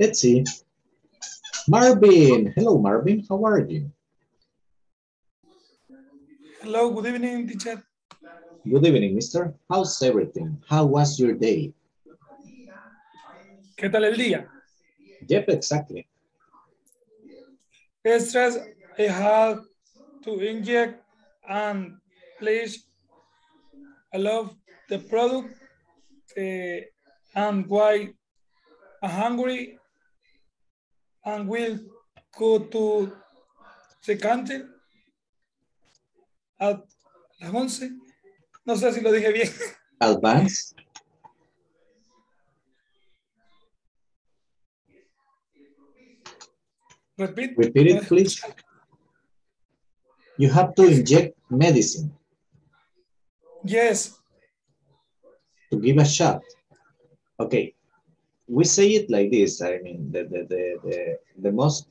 Let's see. Marvin. Hello, Marvin. How are you? Hello, good evening, teacher. Good evening, mister. How's everything? How was your day? ¿Qué tal el día? Yep, exactly. Stress, I had to inject and place a lot of the product and why I'm hungry and will go to the country at las 11. No sé si lo dije bien. Advance. Repeat it, please. You have to inject medicine. Yes. To give a shot. Okay. We say it like this. I mean, the most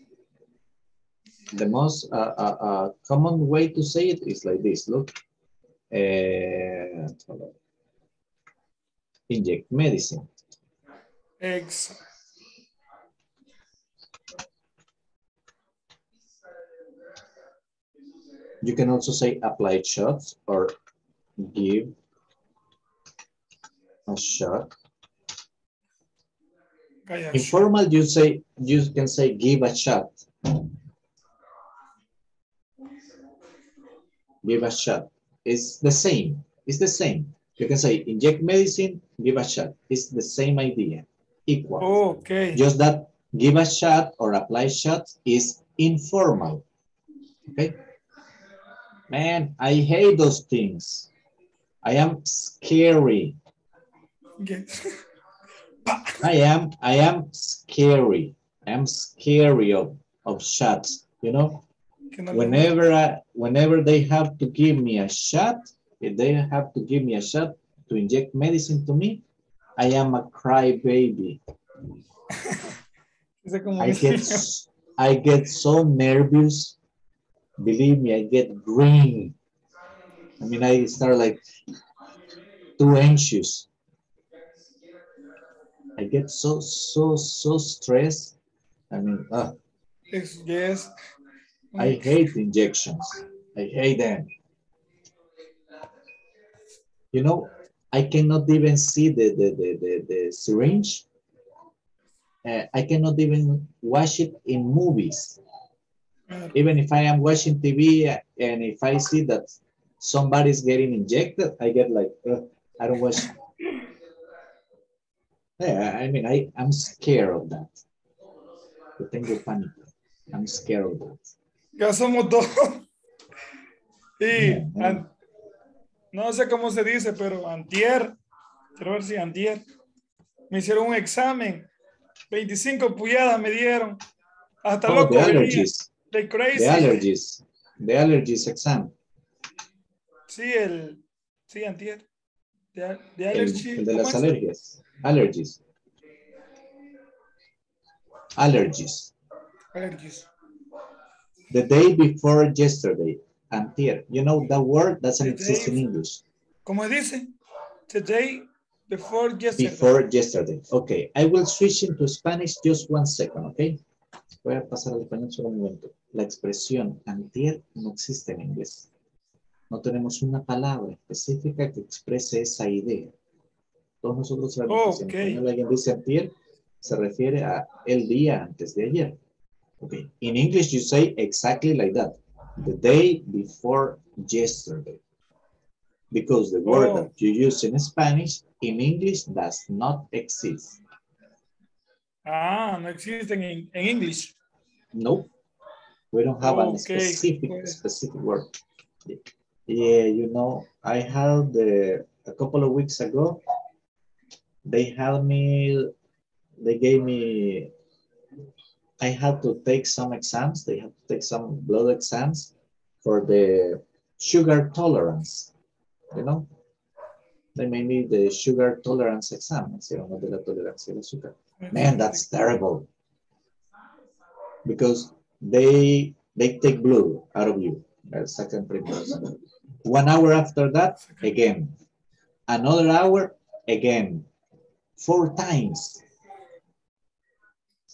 common way to say it is like this. Look. Inject medicine. Exactly. You can also say apply shots or give a shot. Informal, you can say give a shot. Give a shot. It's the same. It's the same. You can say inject medicine, give a shot. It's the same idea. Equal. Oh, okay. Just that give a shot or apply shot is informal. Okay. Man, I hate those things. I am scary. Yes. I am scary. I'm scary of shots, you know? Whenever they have to give me a shot, if they have to give me a shot to inject medicine to me, I am a crybaby. I get so nervous. Believe me, I get green. I mean, I start like too anxious. I get so stressed. I mean, yes. I hate injections. I hate them. You know, I cannot even see the syringe. I cannot even watch it in movies. Even if I am watching TV and if I see that somebody's getting injected, I get like, I don't watch. Yeah, I mean, I'm scared of that. Yo tengo pánico. I'm scared of that. Ya somos dos. Y no sé cómo se dice, pero antier, quiero ver si antier, me hicieron un examen. 25 pulgadas me dieron. Hasta loco. The allergies exam. Sí, antier. The allergy. El de las alergias. Allergies. The day before yesterday, antier. You know, that word doesn't exist in English. ¿Cómo dice? The day before yesterday. Okay, I will switch into Spanish just 1 second, okay? Voy a pasar al español solo un momento. La expresión antier no existe en inglés. No tenemos una palabra específica que exprese esa idea. Todos nosotros sabemos que en español alguien dice antier, se refiere a el día antes de ayer. Okay. In English you say exactly like that. The day before yesterday. Because the word that you use in Spanish, in English does not exist. Ah, no existen en English. No. We don't have a specific word. Yeah, you know, I had a couple of weeks ago, they gave me, I had to take some exams. They had to take some blood exams for the sugar tolerance, you know. They made me the sugar tolerance exam. Man, that's terrible. Because they take blood out of you. Second precursor. 1 hour after that, again. Another hour, again. 4 times.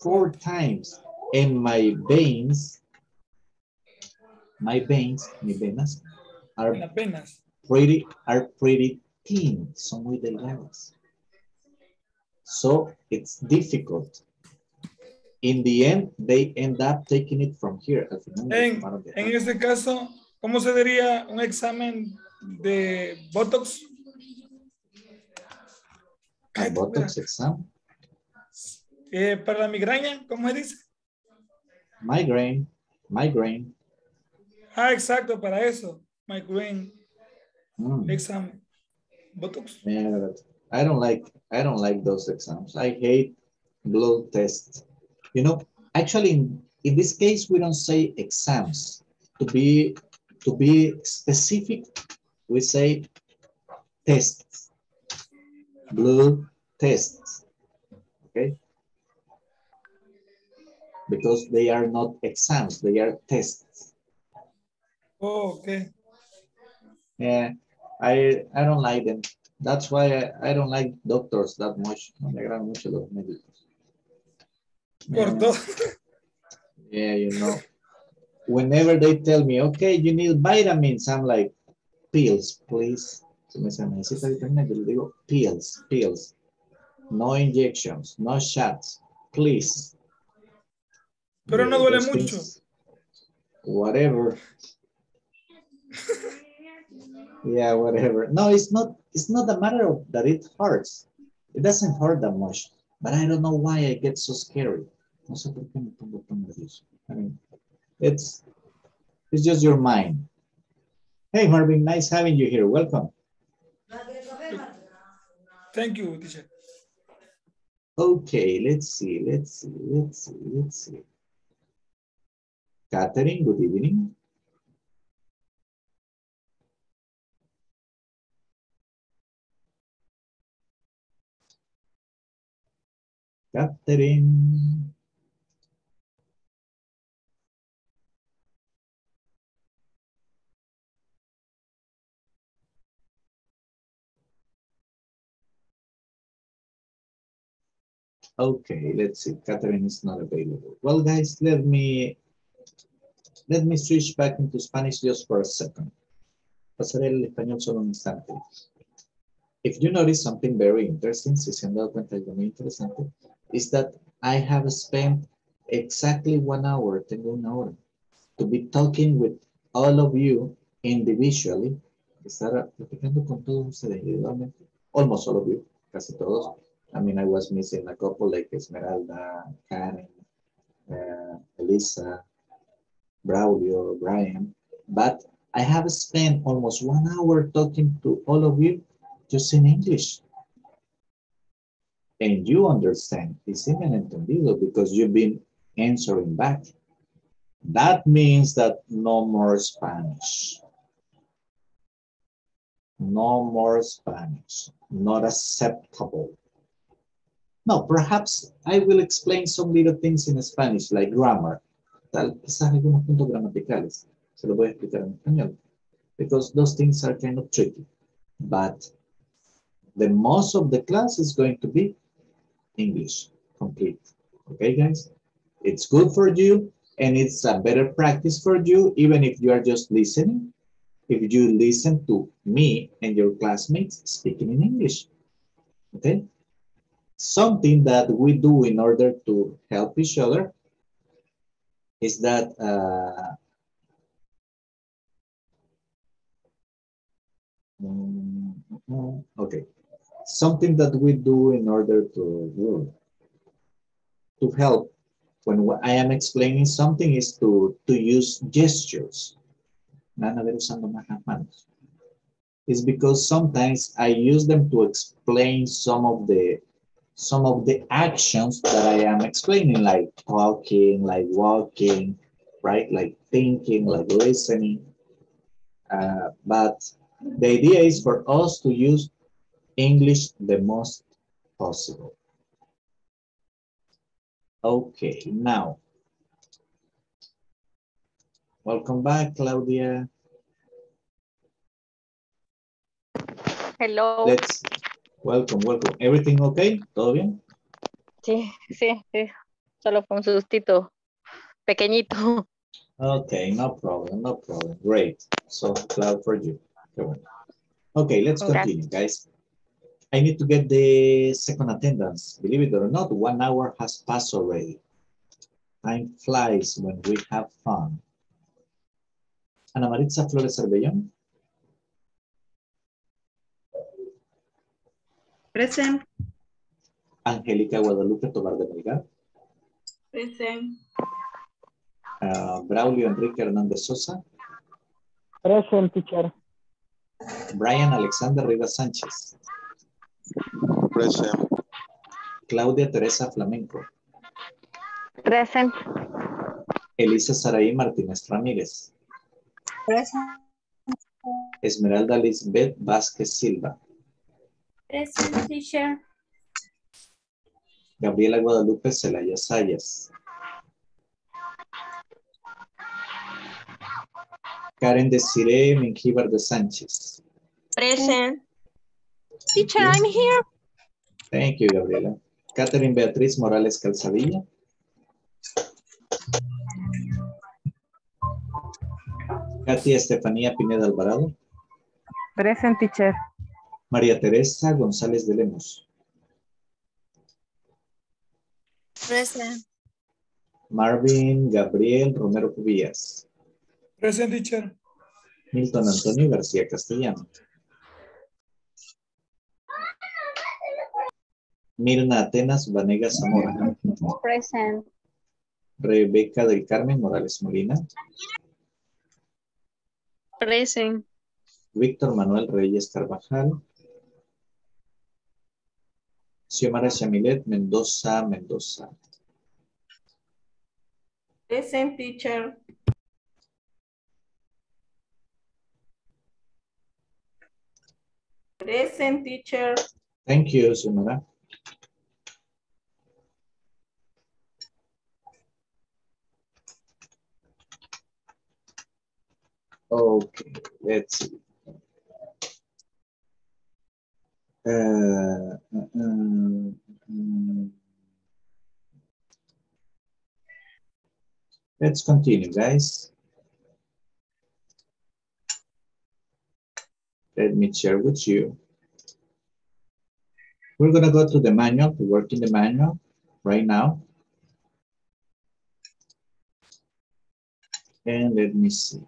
4 times. And my veins are pretty thin. Son muy delgadas. So it's difficult. In the end, they end up taking it from here. En este caso, ¿cómo se diría un examen de Botox? Botox exam. Para la migraña, ¿cómo se dice? Migraine. Ah, exacto, para eso. Migraine exam. Botox. Yeah, I don't like those exams. I hate blood tests. You know, actually, in this case, we don't say exams. To be specific, we say tests, blood tests, okay? Because they are not exams, they are tests. Oh, okay. Yeah, I don't like them. That's why I don't like doctors that much. No me agradan mucho los médicos. Yeah, you know, whenever they tell me, okay, you need vitamins, I'm like, pills, please. Se me necesita vitamina, yo le digo, pills. No injections, no shots, please. Pero no duele mucho. Whatever. Yeah, whatever. No, it's not a matter of that it hurts. It doesn't hurt that much. But I don't know why I get so scared. No sé por qué me pongo tan nervioso. I mean, it's just your mind. Hey, Marvin, nice having you here. Welcome. Thank you, teacher. Okay, let's see. Katherine, good evening. Katherine. Okay, let's see. Katherine is not available. Well, guys, let me switch back into Spanish just for a second. Pasaré al español solo un instante. If you notice something very interesting, si se han dado cuenta de algo muy interesante, is that I have spent exactly 1 hour, tengo una hora, to be talking with all of you individually, estar platicando con todos ustedes individualmente, almost all of you, casi todos. I mean, I was missing a couple like Esmeralda, Karen, Elisa, Braulio, Brian, but I have spent almost 1 hour talking to all of you just in English. And you understand, it's even entendido because you've been answering back. That means that no more Spanish. No more Spanish. Not acceptable. No, perhaps I will explain some little things in Spanish, like grammar. Tal vez algunos puntos gramaticales. Se los voy a explicar en español. Because those things are kind of tricky. But the most of the class is going to be English complete. Okay, guys? it's good for you and it's a better practice for you, even if you are just listening, if you listen to me and your classmates speaking in English, okay? Something that we do in order to help each other is that something that we do in order to help when I am explaining something is to use gestures. It's because sometimes I use them to explain some of the actions that I am explaining, like talking, like walking, right? Like thinking, like listening. But the idea is for us to use English the most possible. Okay, now. Welcome back, Claudia. Hello. Welcome. Everything okay? ¿Todo bien? Sí, sí, sí. Solo fue un sustito pequeñito. Okay, no problem. Great. So glad for you. Okay, let's continue, guys. I need to get the second attendance. Believe it or not, 1 hour has passed already. Time flies when we have fun. Ana Maritza Flores Arbellón. Present. Angelica Guadalupe Tobar de Melgar. Present. Braulio Enrique Hernández Sosa. Present, teacher. Brian Alexander Rivas Sánchez. Present. Claudia Teresa Flamenco. Present. Elisa Saraí Martínez Ramírez. Present. Esmeralda Lisbeth Vázquez Silva. Present, teacher. Gabriela Guadalupe Celaya Sayas. Karen Desiree Mengíbar de Sánchez. Present. Teacher, I'm here. Thank you, Gabriela. Katherine Beatriz Morales Calzadilla. Katia Estefanía Pineda Alvarado. Present, teacher. María Teresa González de Lemos. Present. Marvin Gabriel Romero Cubillas. Present, teacher. Milton Antonio García Castellano. Mirna Atenas Vanega Zamora. Present. Rebeca del Carmen Morales Molina. Present. Víctor Manuel Reyes Carvajal. Xiomara Chamilet Mendoza. Present, teacher. Present, teacher. Thank you, Xiomara. Okay, let's see. Let's continue, guys. Let me share with you. We're gonna go to the manual, to work in the manual right now. And let me see.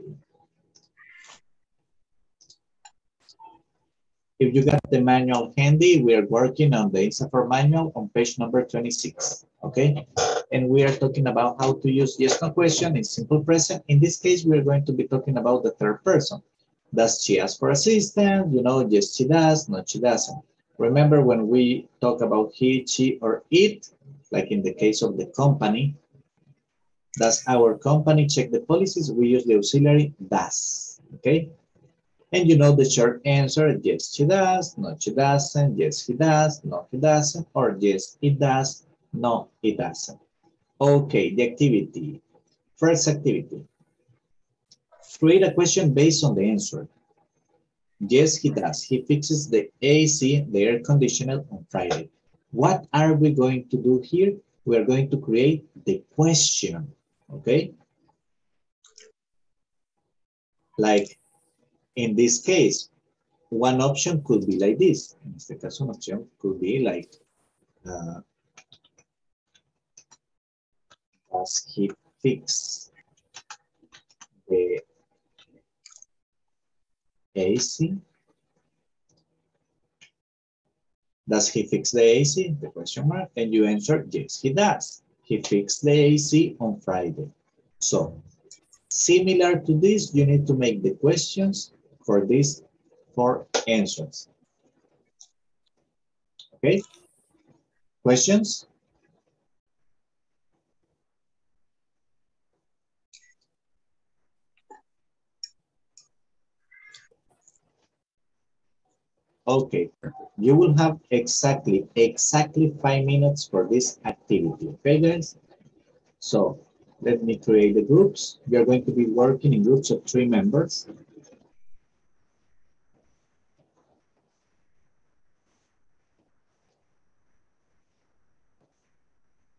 If you got the manual handy, we are working on the INSAFORP manual on page number 26, okay? And we are talking about how to use yes, no question in simple present. In this case, we are going to be talking about the third person. Does she ask for assistance? You know, yes, she does, no, she doesn't. Remember when we talk about he, she, or it, like in the case of the company, does our company check the policies? We use the auxiliary does, okay? And you know the short answer, yes, she does, no, she doesn't, yes, he does, no, he doesn't, or yes, it does, no, it doesn't. Okay, the activity. First activity. Create a question based on the answer. Yes, he does. He fixes the AC, the air conditioner, on Friday. What are we going to do here? we are going to create the question, okay? Like in this case, one option could be like this. En este caso, una opción could be like, does he fix the AC? Does he fix the AC? The question mark. And you answer, yes, he does. He fixed the AC on Friday. So, similar to this, you need to make the questions for these four answers. Okay? Questions? Okay, you will have exactly 5 minutes for this activity, okay guys? So, let me create the groups. We are going to be working in groups of 3 members.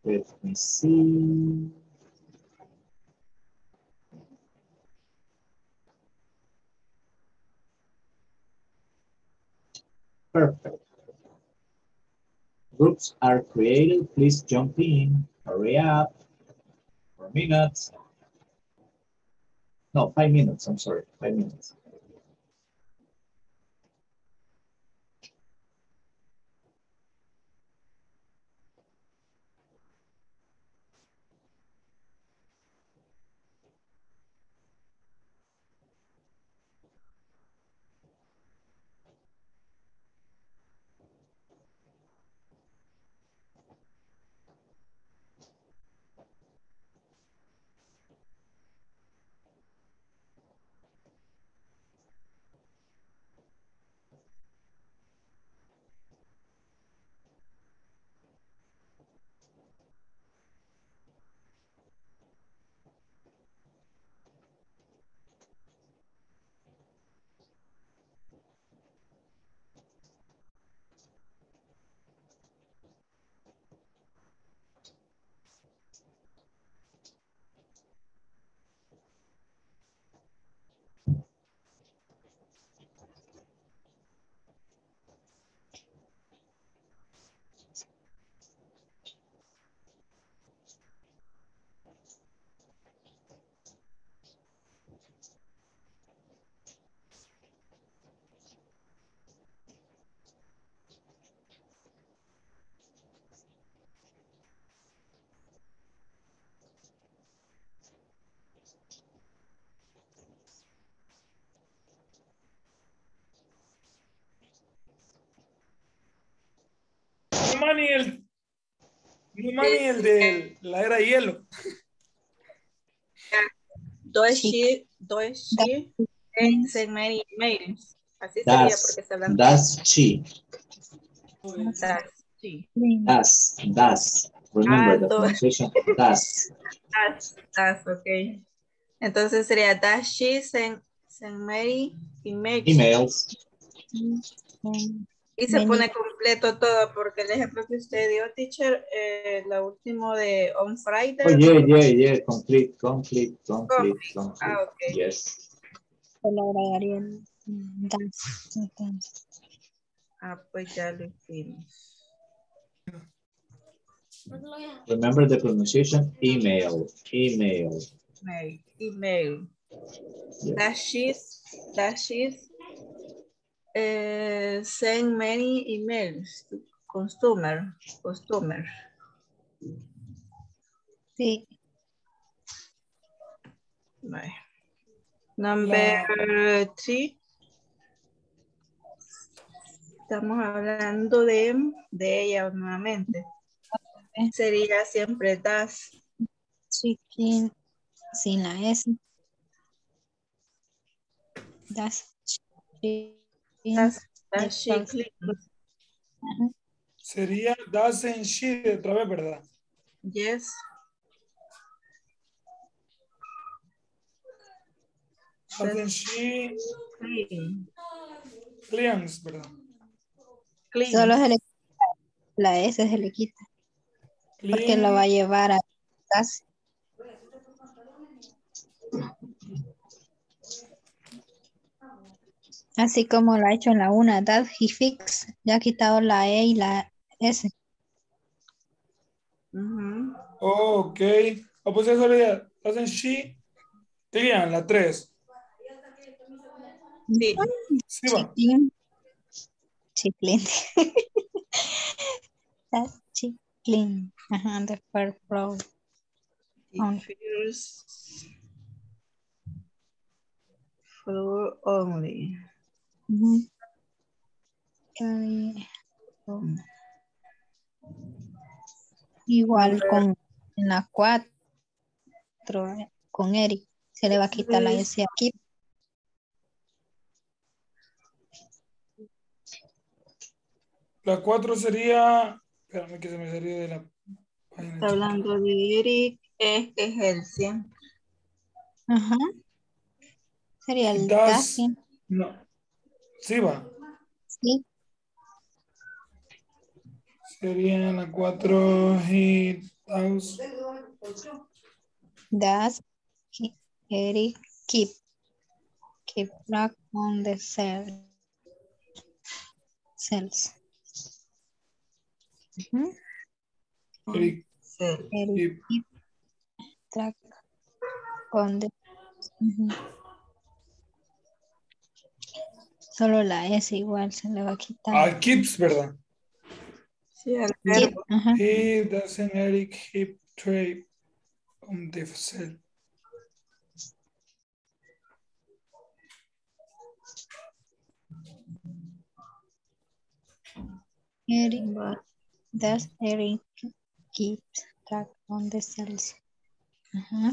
Let me see. Perfect. Groups are created. Please jump in. Hurry up. 4 minutes. No, 5 minutes. I'm sorry. 5 minutes. Manny el de la era de hielo. Does she send many emails? Así sería porque se hablan. Does she. Remember the pronunciation. Does, okay. Entonces sería does she send many emails. Y se pone completo todo, porque el ejemplo que usted dio, teacher, la último de on Friday. Oh, yeah, complete. Ah, okay. Yes. Se lo agregaría en dance. Ah, pues ya lo hicimos. Remember the pronunciation, email. Yeah. Dashes. Send many emails to customer. Sí. Bye. Number 3. Estamos hablando de ella nuevamente. Sería siempre das. Chicken sin la S. Das. Does she clean? Sería doesn't she otra vez, ¿verdad? Yes. Doesn't she clean? Cleans, ¿verdad? Clean. Solo se le quita. La S se le quita. Porque lo va a llevar a casa. Así como lo ha hecho en la una, that he fixed, le ha quitado la E y la S. Uh-huh. Oh, ok. O pues eso le hacen she. Dirían la 3. Sí. Sí, va. Chiplin. That's chiplin. Ajá, the first row. On first floor only. Mm-hmm. Igual con en la 4 con Eric se le va a quitar la S aquí. La 4 sería, espérame que se me salió de la página. Está hablando de Eric, es que ejerce. Ajá. Sería el casi. No. Sí va. Sí. Serían la 4 hit house. Does Eric keep track on the cells? Uh-huh. Eric keep track on the uh-huh. Solo la S igual se le va a quitar. Ah, keeps, ¿verdad? Sí, al verbo. Uh-huh. He doesn't Eric keep track on the cells. Eric, does Eric keep track on the cells? Uh-huh.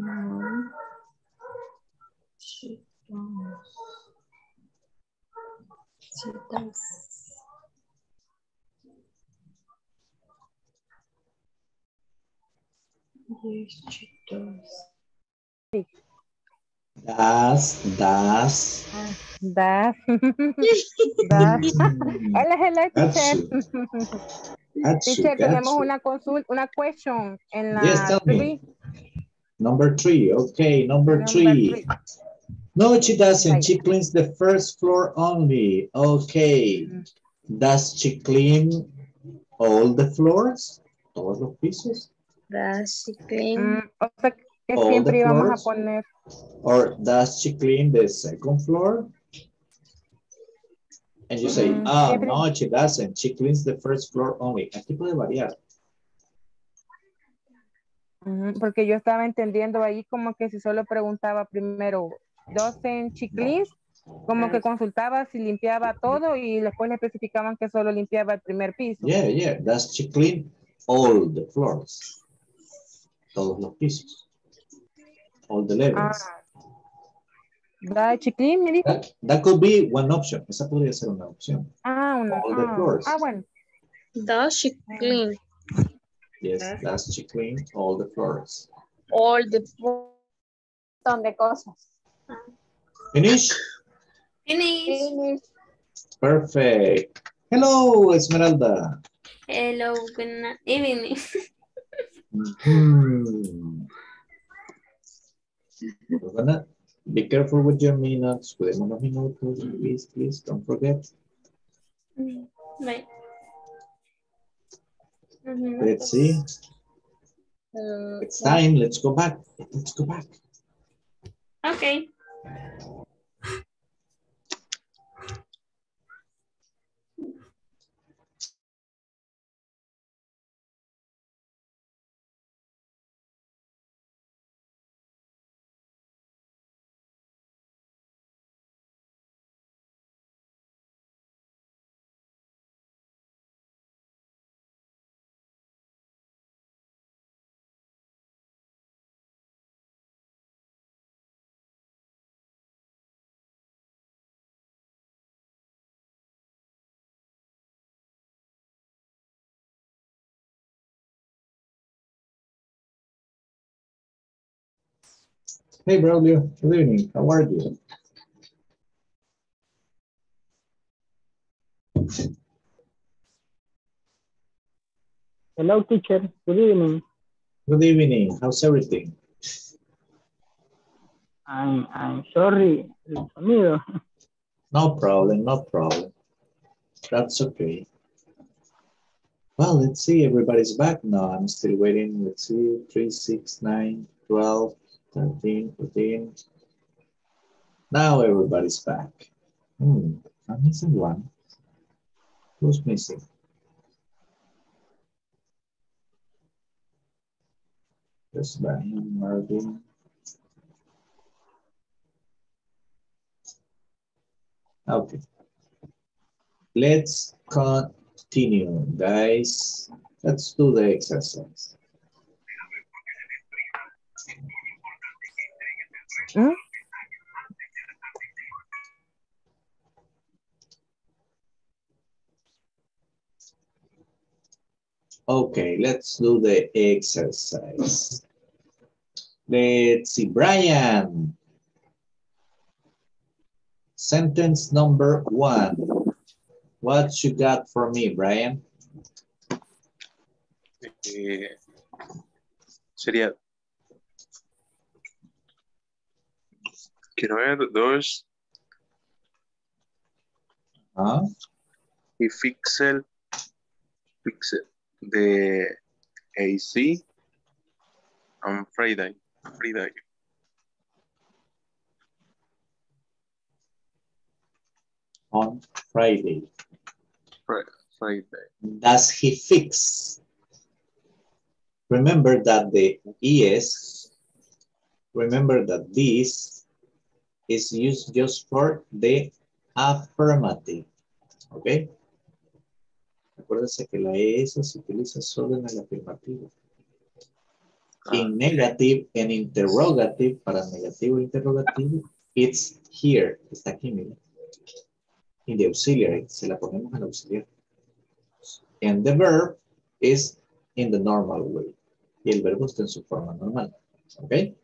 No. She does. She does. Yes, she does. Das. Él es el teacher. Tenemos una consulta, una question en la yes, tell me. Number 3. Okay, number 3. No, she doesn't. She cleans the first floor only. Okay. Does she clean all the floors? Todos los pisos. Does she clean? Que siempre íbamos a poner. Or does she clean the second floor? And you say, ah, no, she doesn't. She cleans the first floor only. Aquí puede variar. Porque yo estaba entendiendo ahí como que si solo preguntaba primero, doesn't she cleans? Como que consultaba si limpiaba todo y después le especificaban que solo limpiaba el primer piso. Yeah, yeah. Does she clean all the floors? Todos los pisos. All the levels. That could be one option. Esa podría ser una opción. All the floors. Bueno. Does she clean? Yes, does she clean all the floors? All the floors. Son de cosas. Finish? Finish. Perfect. Hello, Esmeralda. Hello, good evening. We're gonna be careful with your minutes. Cuidemos los minutos, please, don't forget. Right. Let's see. It's time. Let's go back. Let's go back. Okay. Hey, Braulio. Good evening. How are you? Hello, teacher. Good evening. Good evening. How's everything? I'm sorry. No problem. No problem. That's okay. Well, let's see. Everybody's back now. I'm still waiting. Let's see. 3, 6, 9, 12, 13, 14. Now everybody's back. I'm missing one. Who's missing? There's Brian, Marvin. Okay. Let's continue, guys. Let's do the exercise. Huh? Okay, let's do the exercise. Let's see, Brian. Sentence number 1. What you got for me, Brian? Sería. Quiero ver dos. ¿Ah? Y Pixel. The AC on Friday. On Friday. Friday. Does he fix? Remember that the ES, remember that this is used just for the affirmative, okay? Acuérdense que la ES se utiliza solo en el afirmativo. In negative and interrogative, para negativo e interrogativo, it's here. Está aquí, mira. In the auxiliary, se la ponemos al auxiliar. And the verb is in the normal way. Y el verbo está en su forma normal. Okay?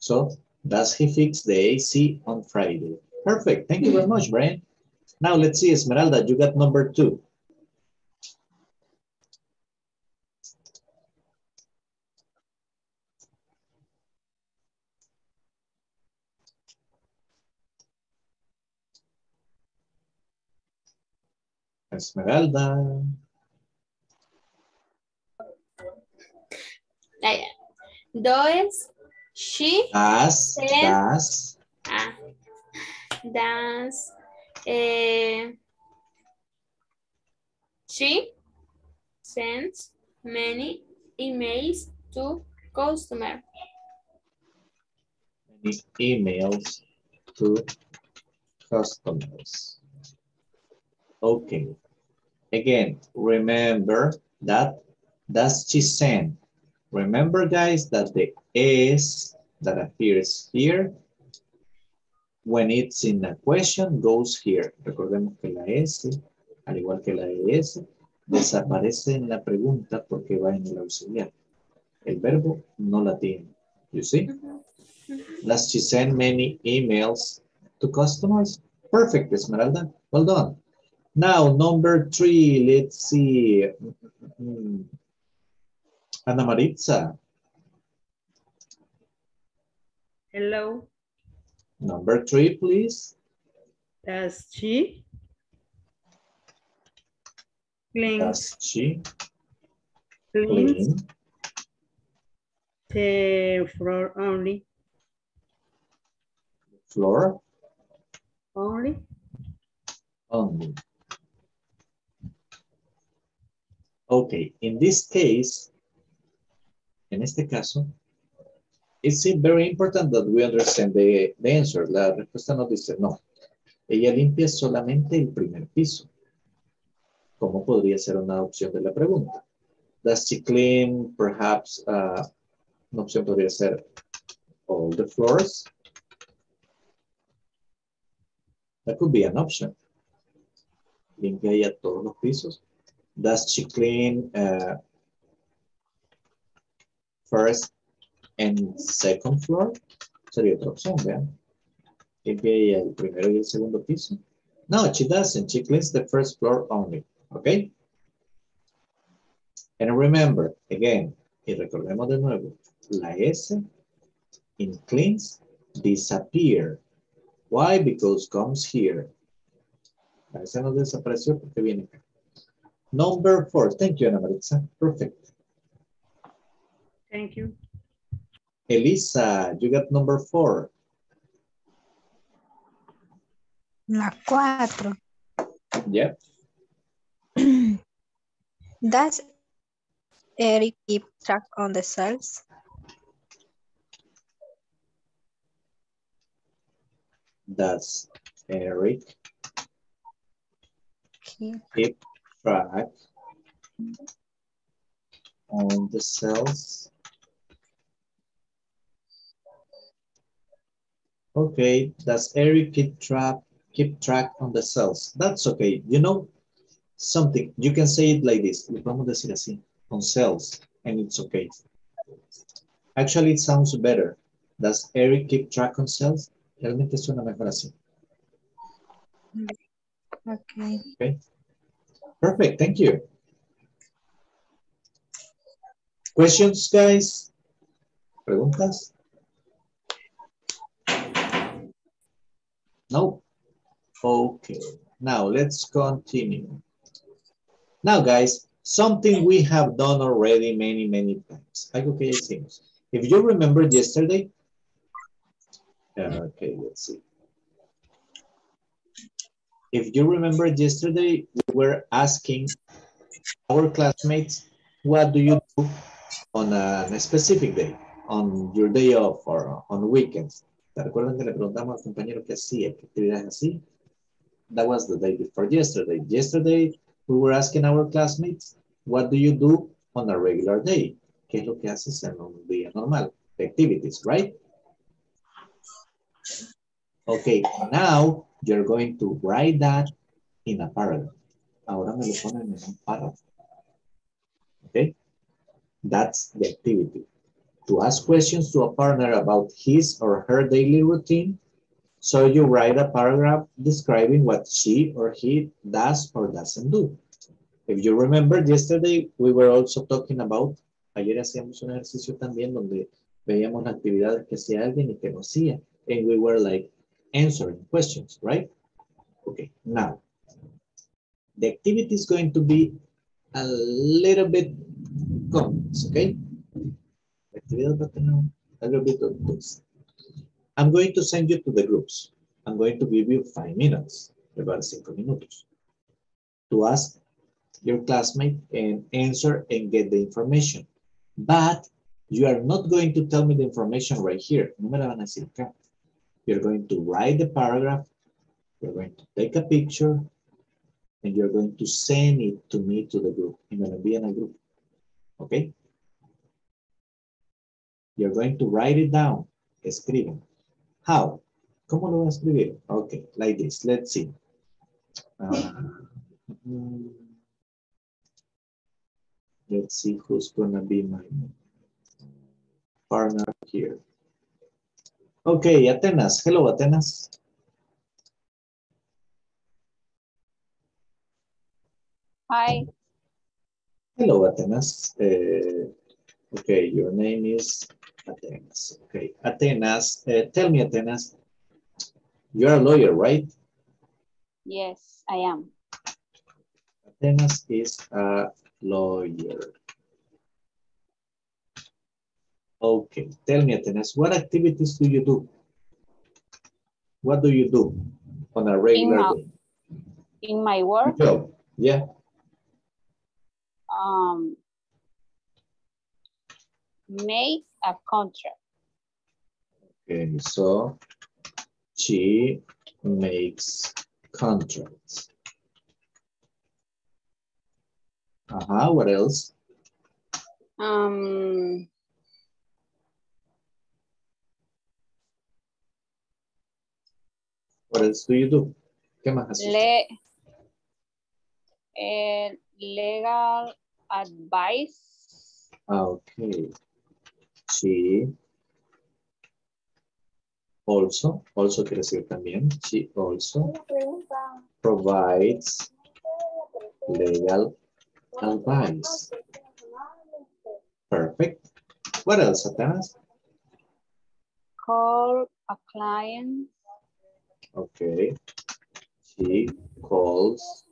So, does he fix the AC on Friday? Perfect. Thank you very much, Brian. Now, let's see, Esmeralda, you got number 2. Esmeralda. Does she dance? She sends many emails to customers. Many emails to customers. Okay. Again, remember that does she send. Remember, guys, that the S that appears here, when it's in a question, goes here. Recordemos que la S, al igual que la ES, desaparece en la pregunta porque va en el auxiliar. El verbo no la tiene. You see? Does she send many emails to customers? Perfect, Esmeralda. Well done. Now, number 3, let's see. Ana Maritza. Hello. Number 3, please. Does she clean? Does she clean the floor only? Floor? Only? Only. Okay, in this case, en este caso, it's very important that we understand the answer. La respuesta nos dice no. Ella limpia solamente el primer piso. ¿Cómo podría ser una opción de la pregunta? Does she clean, perhaps, una opción podría ser all the floors? That could be an option. Limpia ella todos los pisos. Does she clean first en second floor sería otra opción, vean. ¿Es que el primero y el segundo piso? No, she doesn't. She cleans the first floor only. Okay? And remember, again, y recordemos de nuevo, la S in cleans disappear. Why? Because comes here. La S no desapareció porque viene acá. Number 4. Thank you, Ana Maritza. Perfect. Thank you. Elisa, you got number 4. La 4. Yep. Does Eric keep track on the sales? Does Eric keep track on the sales? Okay, does Eric keep track on the sales? That's okay. You know something, you can say it like this. Le podemos decir así, on sales, and it's okay. Actually, it sounds better. Does Eric keep track on sales? Realmente suena mejor así. Okay. Okay. Perfect, thank you. Questions, guys? Preguntas? No? Okay. Now, let's continue. Now, guys, something we have done already many, many times. Algo que ya hicimos. If you remember yesterday, okay, let's see. If you remember yesterday, we were asking our classmates, what do you do on a specific day, on your day off or on weekends? ¿Te recuerdan que le preguntamos al compañero qué hacía, qué actividades así? That was the day before yesterday. Yesterday, we were asking our classmates, what do you do on a regular day? ¿Qué es lo que haces en un día normal? The activities, right? Okay, now you're going to write that in a paragraph. Ahora me lo ponen en un párrafo. Okay? That's the activity. To ask questions to a partner about his or her daily routine. So you write a paragraph describing what she or he does or doesn't do. If you remember yesterday, we were also talking about, ayer hacíamos un ejercicio también donde veíamos las actividades que hacía alguien y que no hacía. And we were like answering questions, right? Okay, now, the activity is going to be a little bit complex, okay? La actividad va a tener a little bit of this. I'm going to send you to the groups. I'm going to give you 5 minutes, about 5 minutes, to ask your classmate and answer and get the information. But you are not going to tell me the information right here. No me la van a decir acá. You're going to write the paragraph. You're going to take a picture. And you're going to send it to me to the group. I'm going to be in a group. Okay? You're going to write it down. Escriben. How? ¿Cómo lo voy a escribir? Okay, like this. Let's see. Let's see who's gonna be my partner here. Okay, Atenas. Hello, Atenas. Hi. Hello, Atenas. Okay, your name is Atenas. Okay, Atenas, tell me, Atenas, you're a lawyer, right? Yes, I am. Atenas is a lawyer. Okay, tell me, Atenas, what activities do you do? What do you do on a regular day? In my work? Job. Yeah. Make a contract. Okay, so she makes contracts. What else? What else do you do? ¿Qué más haces? Legal advice. Okay. She Also, also quiere decir también, she also provides legal advice. Perfect. What else, Atenas? Call a client. Okay. She calls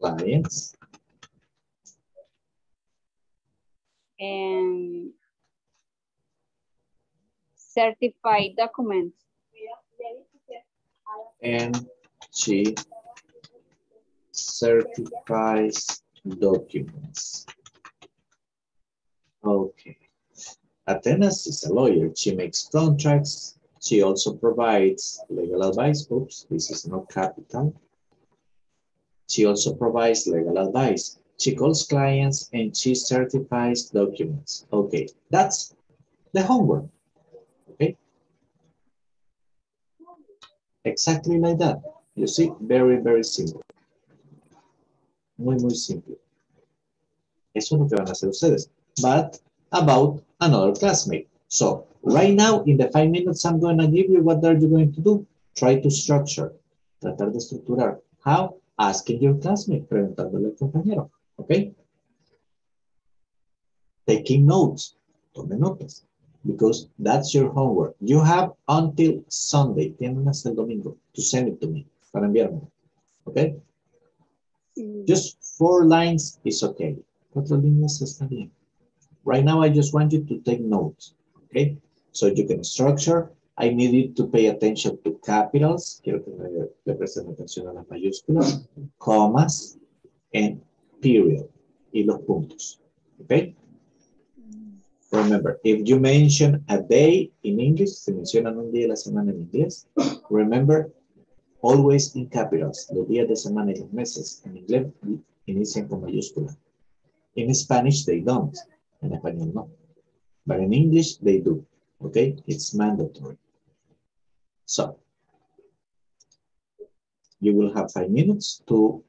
clients. And certified documents. And she certifies documents. Okay. Atenas is a lawyer. She makes contracts. She also provides legal advice. Oops, this is not capital. She also provides legal advice. She calls clients and she certifies documents. Okay, that's the homework. Okay. Exactly like that. You see, very, very simple. Muy, muy simple. Eso es lo que van a hacer ustedes. But about another classmate. So right now, in the 5 minutes I'm going to give you, what are you going to do? Try to structure. Tratar de estructurar. How? Asking your classmate, preguntándole al compañero. Okay? Taking notes. Tome notas. Because that's your homework. You have until Sunday. Tienen hasta el domingo to send it to me. Para enviarme. Okay? Just 4 lines is okay. 4 líneas está bien. Right now, I just want you to take notes, okay? So you can structure. I need you to pay attention to capitals. Quiero que le presten atención a las mayúsculas, comas, and period, y los puntos, okay? Remember, if you mention a day in English, se mencionan un día de la semana en inglés, remember, always in capitals, los días de semana y los meses, en inglés, inician con mayúscula. In Spanish, they don't. En español no. But in English, they do. Okay? It's mandatory. So, you will have 5 minutes to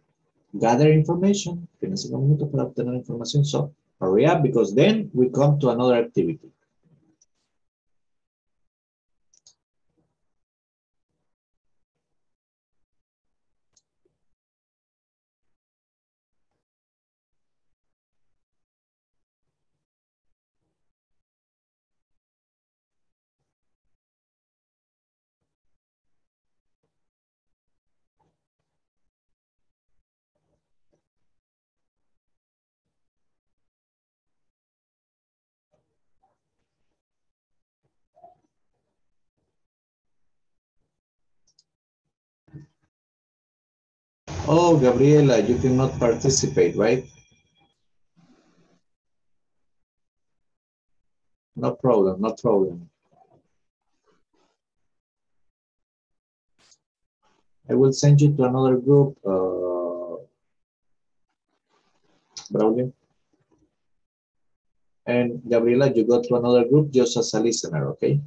gather information. Tienen 5 minutos para obtener información. So, hurry up, because then we come to another activity. Oh, Gabriela, you cannot participate, right? No problem, no problem. I will send you to another group, Braulio. And Gabriela, you go to another group just as a listener, okay?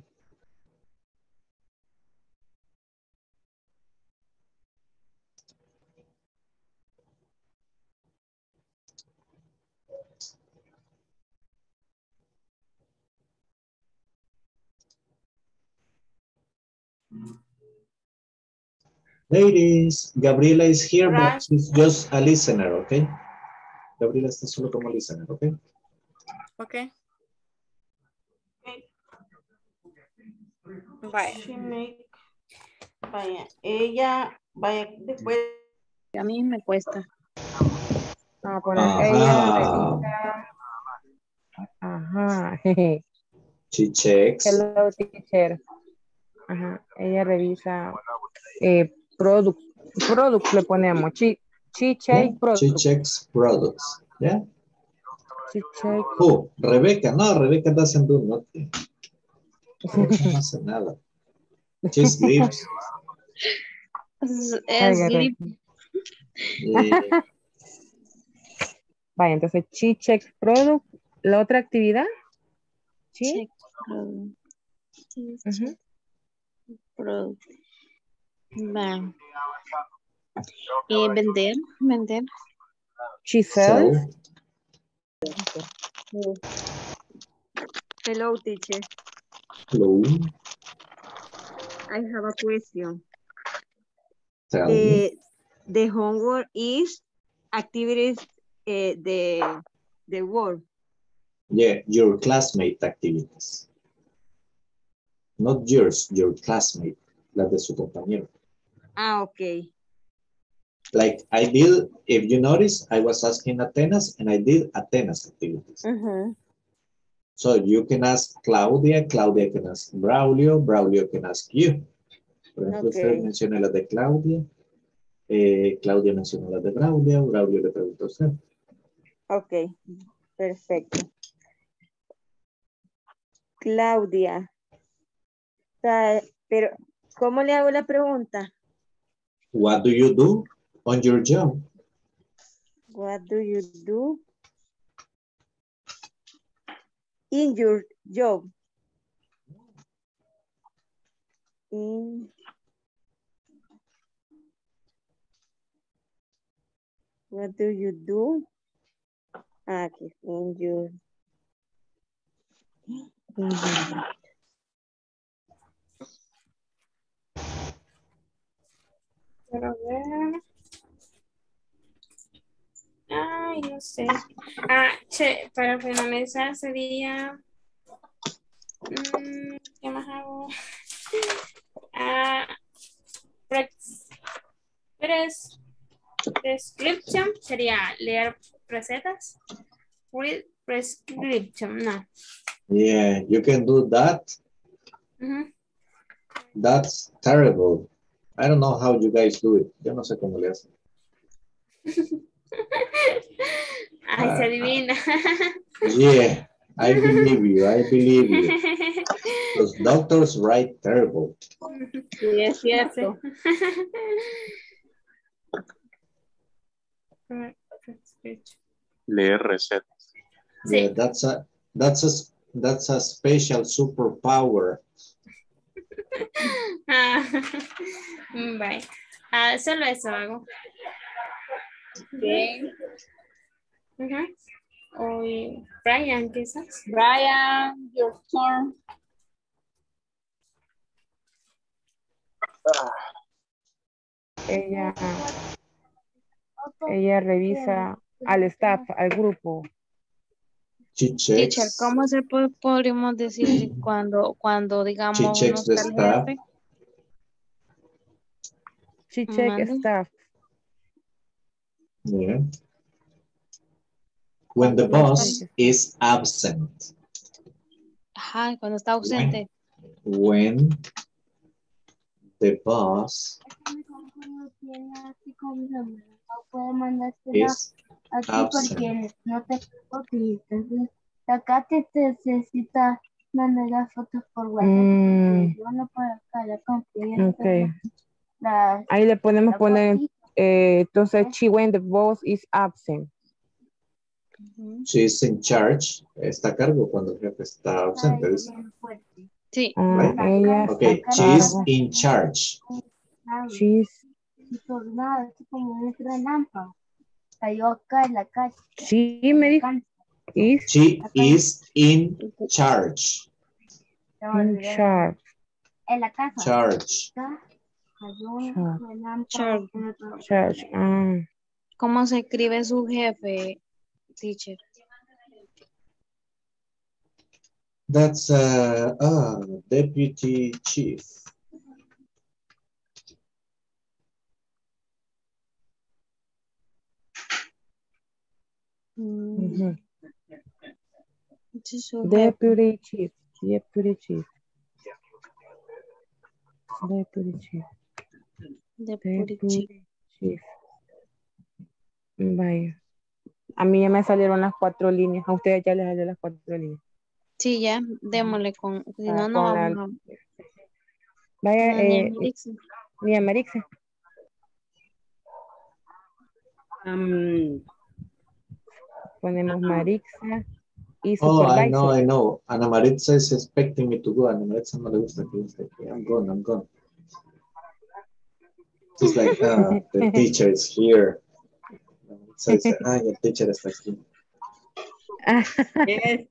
Ladies, Gabriela is here, but she's just a listener, okay? Gabriela está solo como listener, okay? Okay. Bye. Vaya, ella, vaya, después. A mí me cuesta. Vamos a poner ella. Ajá. She checks. Hello, teacher. Ajá, ella revisa product le ponemos. She checks products. She checks products. Yeah. She checks. Oh, Rebeca. No, Rebeca doesn't do nothing. Rebeca no hace nada. She sleeps. Sleep. Yeah. Vaya, entonces, she checks product. La otra actividad. She checks product. Va. Y vender. She sells. Hello, teacher. Hello. I have a question. The homework is activities, the word. Yeah, your classmate activities. Not yours, your classmate, la de su compañero. Ah, okay. Like I did, if you notice, I was asking Atenas and I did Atenas activities. Uh-huh. So you can ask Claudia, Claudia can ask Braulio, Braulio can ask you. Por ejemplo, okay. Usted mencionó la de Claudia, Claudia mencionó la de Braulio, Braulio le preguntó a usted. Ok, perfecto. Claudia, pero ¿cómo le hago la pregunta? What do you do on your job? What do you do in your job? What do you do? Okay, in your Pero ver. Ay, no sé. Ah, che, para finalizar sería. ¿Qué más hago? Prescription sería leer recetas. Read prescription, no. Yeah, you can do that. Mm-hmm. That's terrible. I don't know how you guys do it. Yo no sé cómo le hacen. Ay, se adivina. Yeah, I believe you. I believe you. Those doctors write terrible. Yes, yes. Leer recetas. Yeah, that's a special superpower. Bye. Solo eso hago. Okay. Uh-huh. Oh, Brian, quizás. Brian, your turn. Ella revisa al staff, al grupo. Teacher, ¿cómo se podríamos decir cuando digamos no está el jefe? She check staff. Yeah. When the boss is absent. Ajá, cuando está ausente. When the boss is absent. Okay. Ahí le podemos poner, entonces, she when the boss is absent. She is in charge. Está a cargo cuando el jefe está ausente. Sí. Right? Okay, she is in charge. She is. She is in charge. In charge. Charge. Charge. ¿Cómo se escribe su jefe, teacher? That's deputy chief. Mm-hmm. Deputy chief. Deputy chief. Deputy chief. Deputy chief. Vaya. A mí ya me salieron las cuatro líneas. A ustedes ya les salieron las cuatro líneas. Sí, ya. Démosle con... Si no, no vamos a... Vaya, Ana Maritza. Ponemos Maritza. Y I know. Ana Maritza is expecting me to go. Ana Maritza no le gusta que esté aquí. I'm gone. She's like, the teacher is here. So it's, your teacher is aquí. Yes.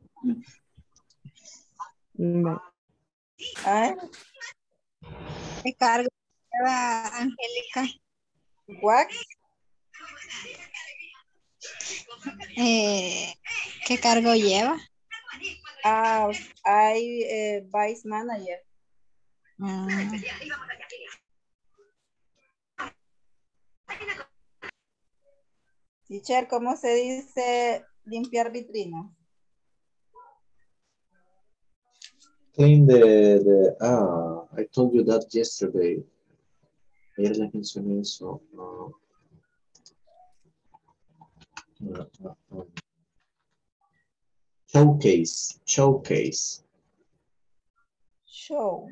No. Recargo, Angélica. What? ¿Qué cargo lleva? Hay vice manager. Teacher, ¿cómo se dice limpiar vitrinas? Clean the I told you that yesterday. Ayer les mencioné eso. Showcase. Show.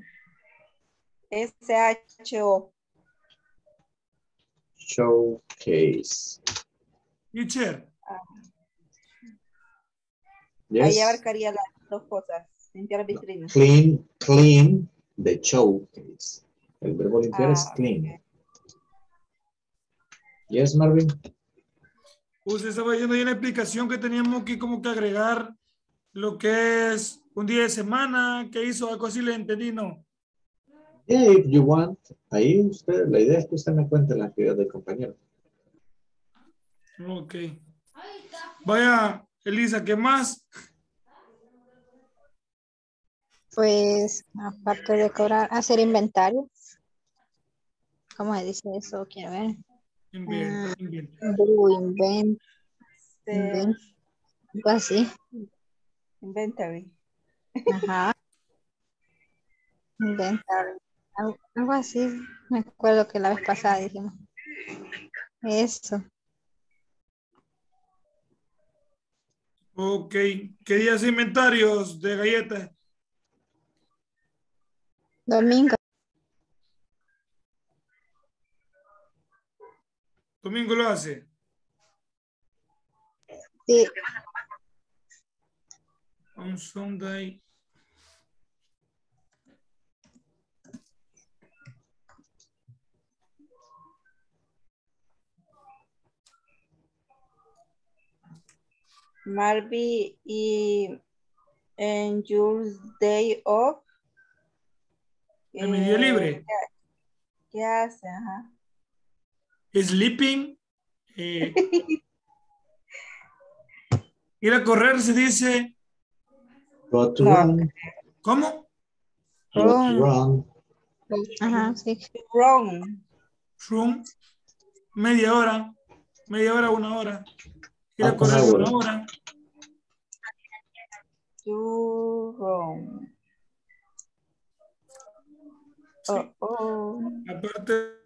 S-H-O. Showcase. Teacher. Yes. Ahí abarcaría las dos cosas. Limpiar vitrinas. Clean the showcase. El verbo limpiar es clean. Okay. Yes, Marvin. Usted estaba viendo ahí en la explicación que teníamos que como que agregar lo que es un día de semana, que hizo algo así, le entendí, ¿no? Yeah, if you want. Ahí usted, la idea es que usted me cuente la actividad del compañero. Ok. Vaya, Elisa, ¿qué más? Pues, aparte de cobrar, hacer inventario. ¿Cómo se dice eso? Quiero ver. Algo así. Inventory. Ajá. Inventory. Algo así. Me acuerdo que la vez pasada dijimos. Eso. Ok. ¿Qué días inventarios de galletas? Domingo. ¿Domingo lo hace? Sí. On Sunday. Marvin, and your day off. En mi día libre. ¿Qué hace? Ajá. Sleeping. Ir a correr se dice. Go to run. ¿Cómo? Go to run. Ajá, sí. Run. Run. Media hora. Media hora, una hora. Ir a correr una hora. To run. Sí. Aparte.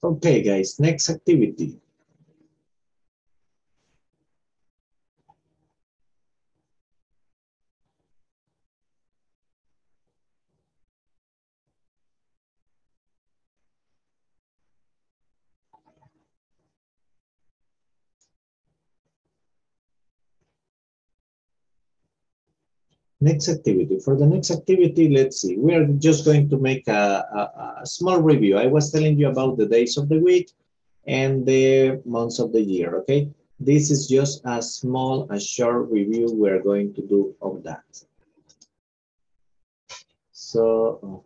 Okay, guys, next activity. Next activity. For the next activity, let's see. We are just going to make a small review. I was telling you about the days of the week and the months of the year, okay? This is just a small, a short review we are going to do of that. So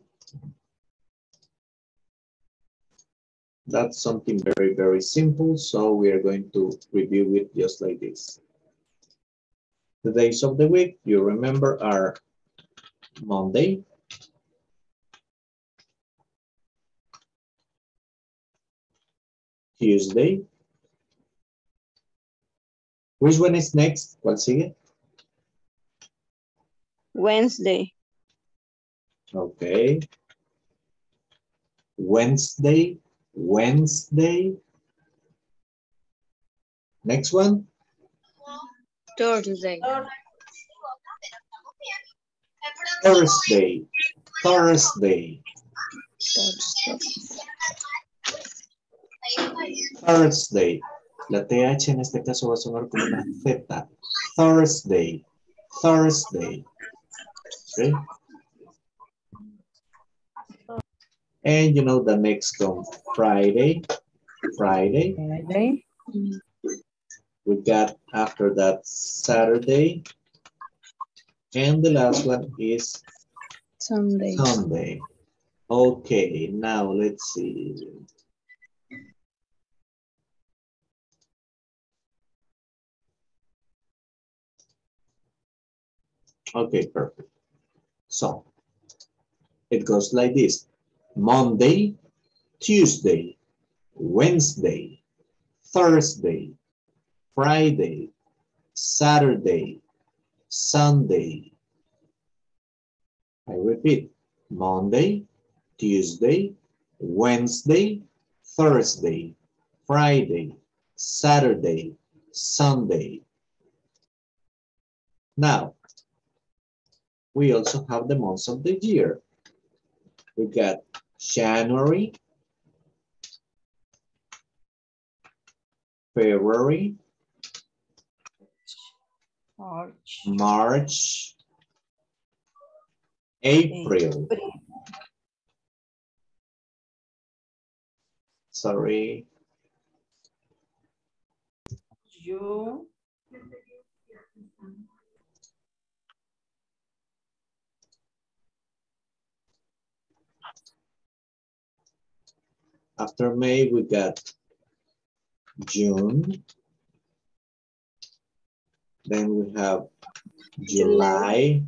that's something very, very simple. So we are going to review it just like this. The days of the week, you remember, are Monday, Tuesday. Which one is next? ¿Cuál sigue? Wednesday. Okay. Wednesday, Wednesday. Next one? Thursday. Thursday. Thursday. Thursday. La TH en este caso va a sonar como una Z. Thursday. Thursday. Okay. And you know the next one, Friday. Friday. Friday. We got after that Saturday, and the last one is Sunday. Sunday. Okay, now let's see. Okay, perfect. So it goes like this: Monday, Tuesday, Wednesday, Thursday, Friday, Saturday, Sunday. I repeat, Monday, Tuesday, Wednesday, Thursday, Friday, Saturday, Sunday. Now, we also have the months of the year. We got January, February, March, April. Sorry. June. After May, we got June. Then we have July,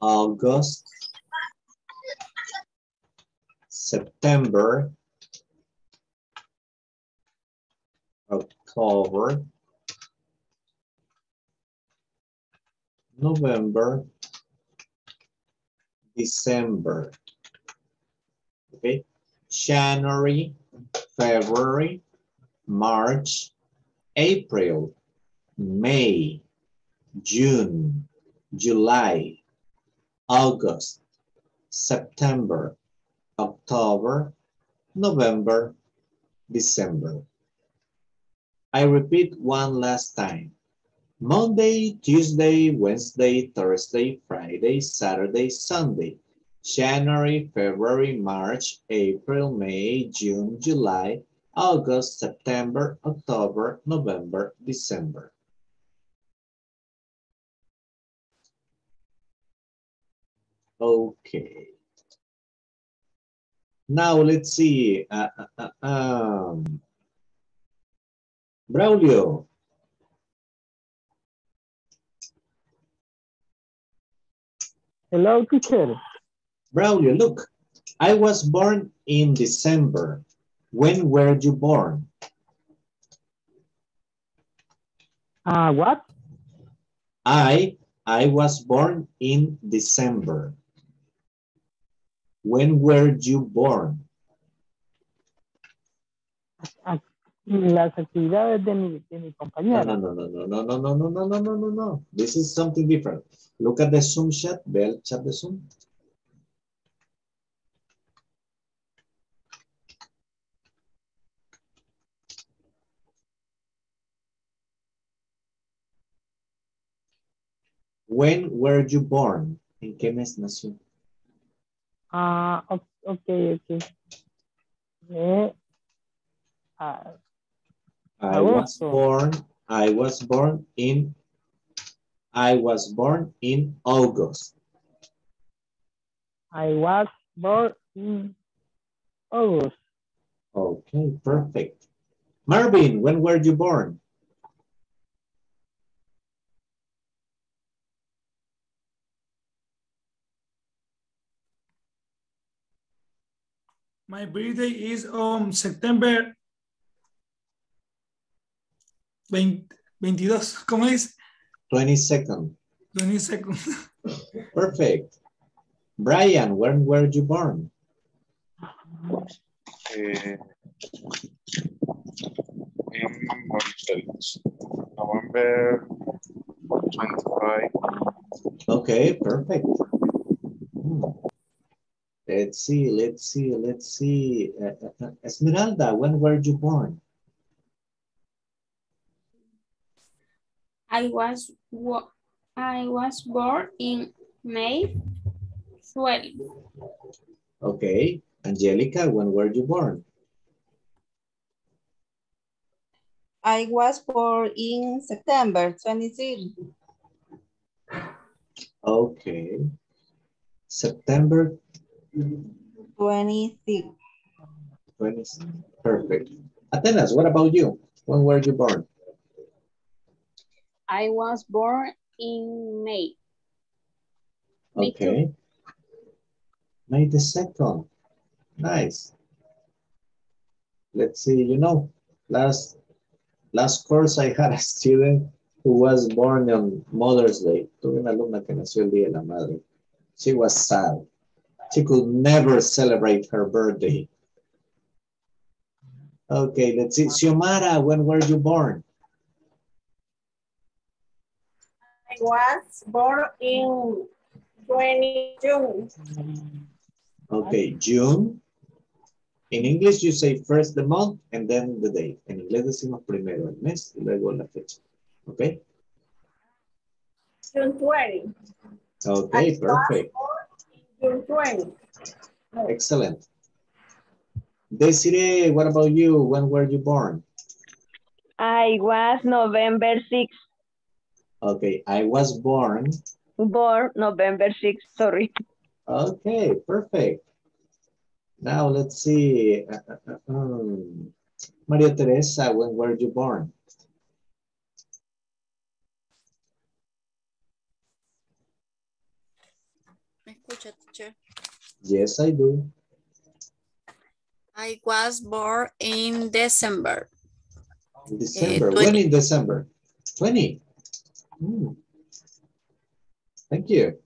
August, September, October, November, December. Okay, January, February, March, April, May, June, July, August, September, October, November, December. I repeat one last time. Monday, Tuesday, Wednesday, Thursday, Friday, Saturday, Sunday. January, February, March, April, May, June, July, August, September, October, November, December. Okay. Now let's see. Braulio. Hello, teacher. Braulio, look, I was born in December. When were you born? What? I was born in December. When were you born? Las actividades de mi compañera. No. This is something different. Look at the Zoom chat. Ve al chat de Zoom. When were you born? ¿En qué mes nació? Ah, okay. Yeah. I was born in August. I was born in August. Okay, perfect. Marvin, when were you born? My birthday is on September 22. ¿Cómo es? 22nd. 22nd. Perfect. Brian, when were you born? In November 25. Okay, perfect. Let's see. Esmeralda, when were you born? I was born in May 12. Okay. Angelica, when were you born? I was born in September 23. Okay. September 26. 26. Perfect. Atenas, what about you? When were you born? I was born in May. Okay. May the 2nd. Nice. Let's see, you know, last course I had a student who was born on Mother's Day. Tuve una alumna que nació el día de la madre. She was sad. She could never celebrate her birthday. Okay, let's see. Xiomara, when were you born? I was born in June. Okay, June. In English, you say first the month and then the day. En inglés decimos primero el mes y luego la fecha. Okay? June 20. Okay, perfect. June 20. Excellent. Desiree, what about you? When were you born? I was November 6th. Okay, I was born. Born November 6th, sorry. Okay, perfect. Now let's see. María Teresa, when were you born? ¿Me escucha, teacher? Yes, I do. I was born in December. December. When in December? 20. Thank you.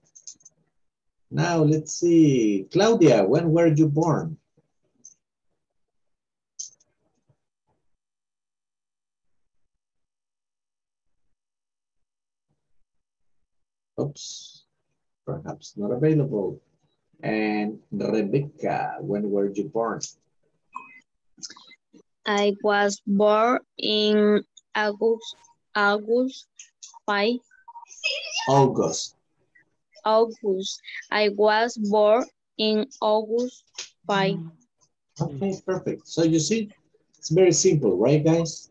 Now, let's see. Claudia, when were you born? Oops, perhaps not available. And Rebeca, when were you born? I was born in August 5. August. I was born in August 5. Okay, perfect. So you see, it's very simple, right, guys?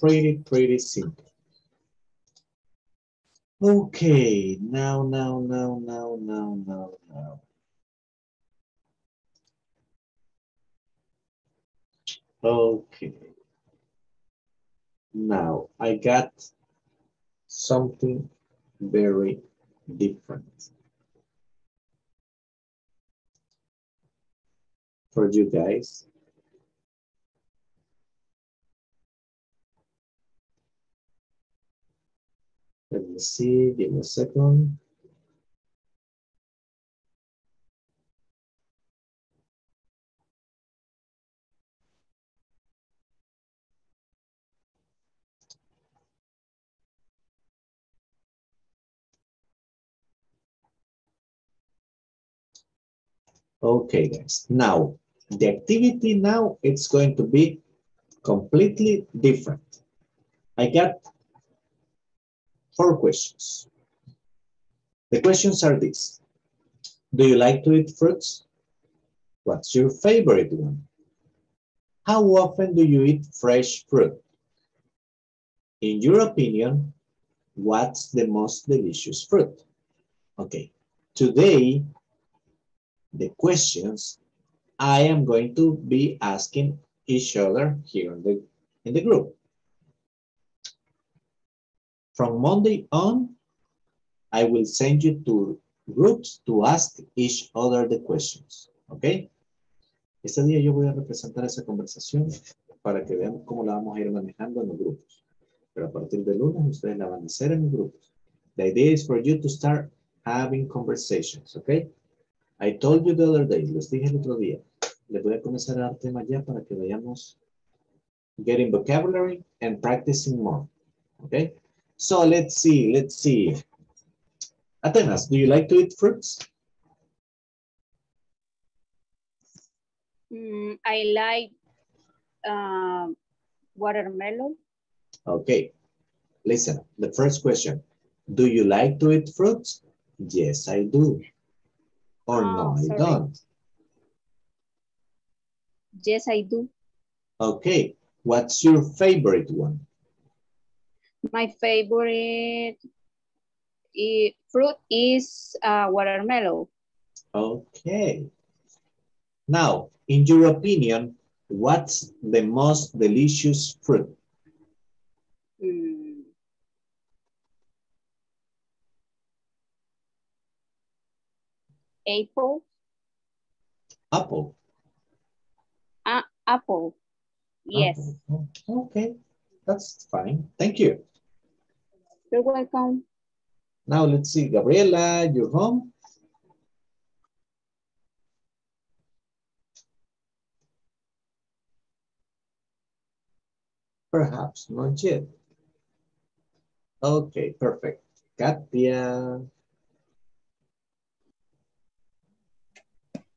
Pretty simple. Okay, now. Okay. Now, I got something very different for you guys. Let me see, give me a second. Okay, guys. Now, the activity now, it's going to be completely different. I got 4 questions. The questions are these. Do you like to eat fruits? What's your favorite one? How often do you eat fresh fruit? In your opinion, what's the most delicious fruit? Okay, today, the questions I am going to be asking each other here in the group. From Monday on, I will send you to groups to ask each other the questions, okay? Este día yo voy a representar esa conversación para que vean cómo la vamos a ir manejando en los grupos. Pero a partir de lunes ustedes la van a hacer en los grupos. The idea is for you to start having conversations, okay? I told you the other day, les dije el otro día, les voy a comenzar a dar temas ya para que vayamos getting vocabulary and practicing more, okay? So let's see. Atenas, do you like to eat fruits? I like watermelon. Okay, listen, the first question. Do you like to eat fruits? Yes, I do. Or no, sorry. I don't. Yes, I do. Okay, what's your favorite one? My favorite fruit is watermelon. Okay. Now, in your opinion, what's the most delicious fruit? Apple. Apple. Apple. Yes. Apple. Okay, that's fine. Thank you. You're welcome. Now let's see, Gabriela, you're home. Perhaps not yet. Okay, perfect. Katia.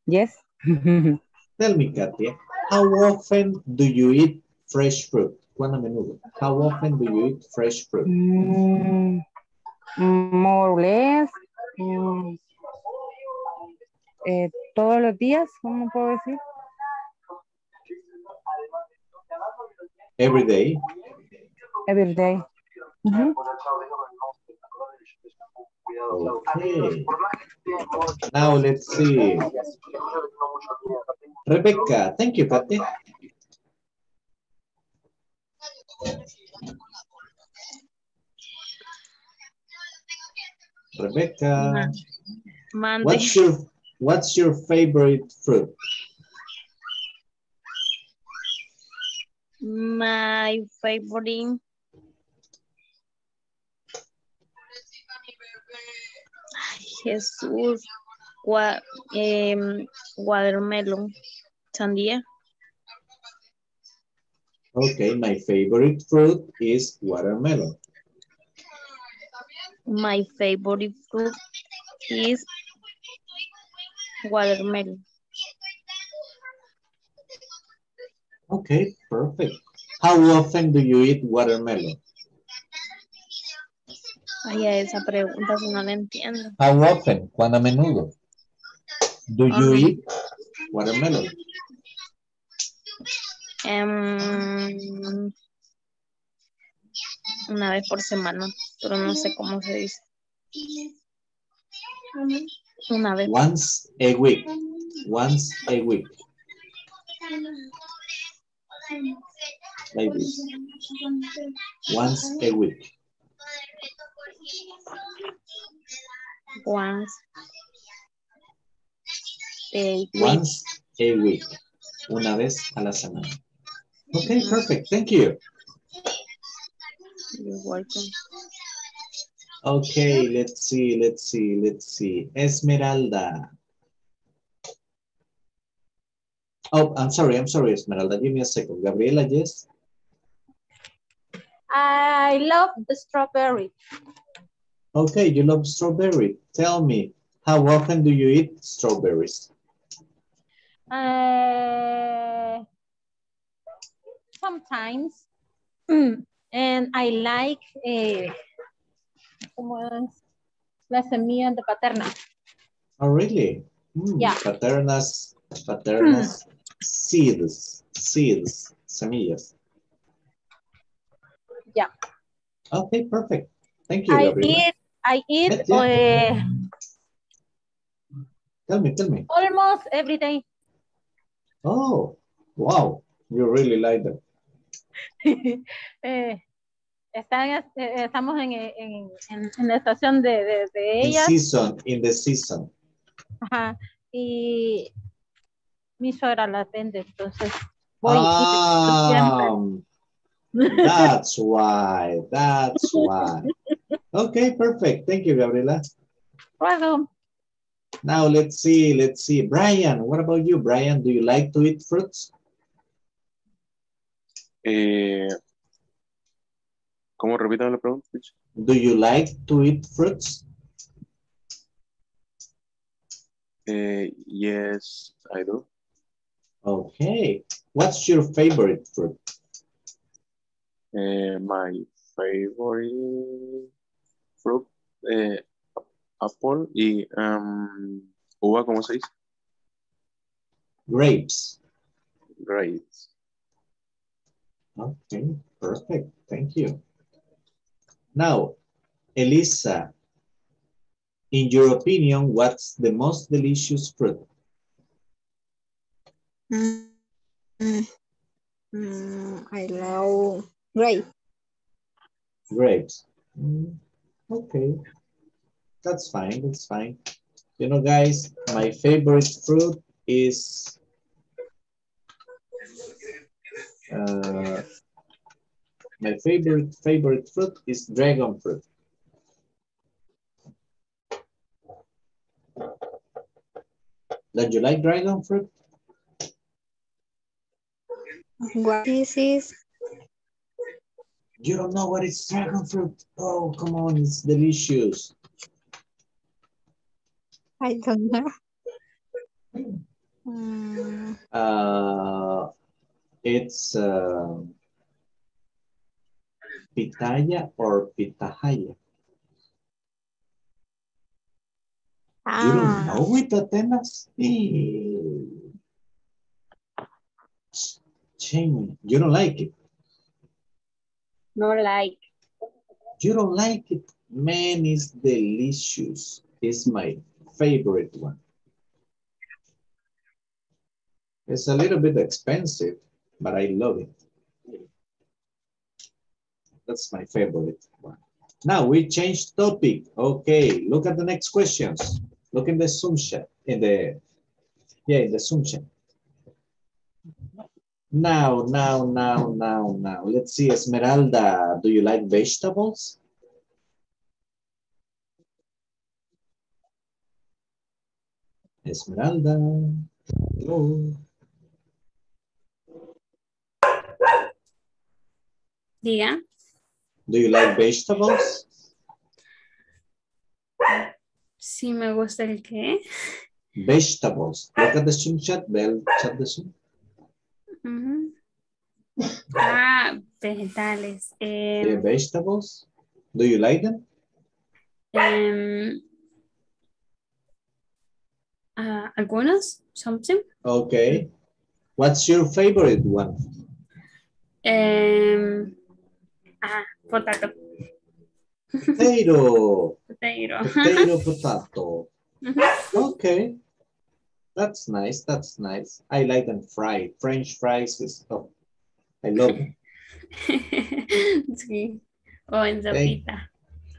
Yes. Tell me, Katia, how often do you eat fresh fruit? How often do you eat fresh fruit? More or less. Todos los días, ¿cómo puedo decir? Every day. Every day. Mm-hmm. Okay. Now let's see. Rebeca, thank you, Pati. Rebeca, Monday. What's your favorite fruit? My favorite Jesus, watermelon, sandía. Okay, my favorite fruit is watermelon. My favorite fruit is watermelon. Okay, perfect. How often do you eat watermelon? Ay, esa pregunta no la entiendo. How often? ¿Cuán a menudo? Do you eat watermelon? Una vez por semana, pero no sé cómo se dice. Una vez. Once a week. Once a week. Like this. Once a week. Once a week. Una vez a la semana. Okay, perfect. Thank you. You're welcome. Okay, let's see. Esmeralda. Oh, I'm sorry, Esmeralda. Give me a second. Gabriela, yes? I love the strawberry. Okay, you love strawberry. Tell me, how often do you eat strawberries? Sometimes. And I like como es la semilla de paterna. Oh, really? Mm, yeah. Paternas, seeds, semillas. Yeah. Okay, perfect. Thank you, Gabriela. I eat tell me. Almost every day. Oh, wow. You really like that. Estamos en la estación de ellas. In the season. Ajá. Y mi suegra las vende, entonces voy siempre. That's why. Okay, perfect. Thank you, Gabriela. Welcome. Now let's see. Brian, what about you, Brian? Do you like to eat fruits? ¿Cómo repito la pregunta? Do you like to eat fruits? Yes, I do. Okay. What's your favorite fruit? My favorite fruit, apple y uva, ¿cómo se dice? Grapes. Okay, perfect. Thank you. Now, Elisa, in your opinion, what's the most delicious fruit? I love grapes. Okay, that's fine. You know, guys, my favorite fruit is my favorite fruit is dragon fruit. Don't you like dragon fruit? What is this? You don't know what is dragon fruit? Oh, come on, it's delicious. I don't know. It's pitaya or pitahaya. You don't know with Atenas? Shame. You don't like it? You don't like it? Man, it's delicious. It's my favorite one. It's a little bit expensive, but I love it. That's my favorite one. Now we changed topic. Okay, look at the next questions. Look in the Zoom chat. In the Zoom chat. Now. Let's see, Esmeralda, do you like vegetables? Esmeralda. Hello. Diga. Do you like vegetables? Sí, me gusta el qué. Vegetables. Look at the Zoom chat. Chat the Zoom. Vegetales. Vegetables. Do you like them? Algunos, something. Okay. What's your favorite one? Potato. Potato. Okay. That's nice. I like them fried. French fries is stuff. I love them. Sí. Oh, en sopita.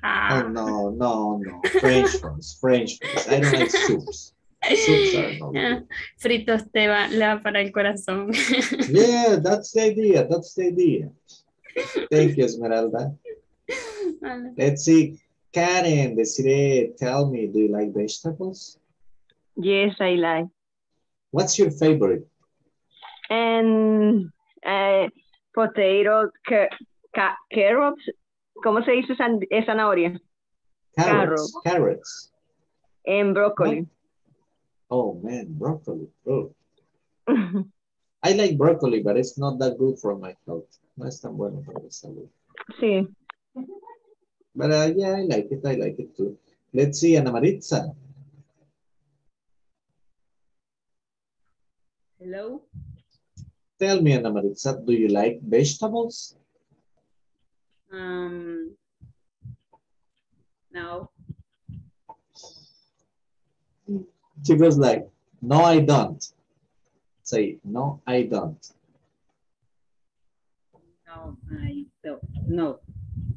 Oh, no. French fries. I don't like soups. Soups are not good. Fritos le va para el corazón. Yeah, that's the idea. Thank you, Esmeralda. Let's see. Karen, Desiree, tell me, do you like vegetables? Yes, I like. What's your favorite? And potatoes, carrots. ¿Cómo se dice zanahoria? Carrots. And broccoli. Oh, man, broccoli. Oh. I like broccoli, but it's not that good for my health. No es tan bueno para la salud. Sí. But yeah, I like it too. Let's see, Ana Maritza. Hello. Tell me, Ana Maritza, do you like vegetables? No. She goes like, no, I don't. Say, no, I don't. No, I don't. No.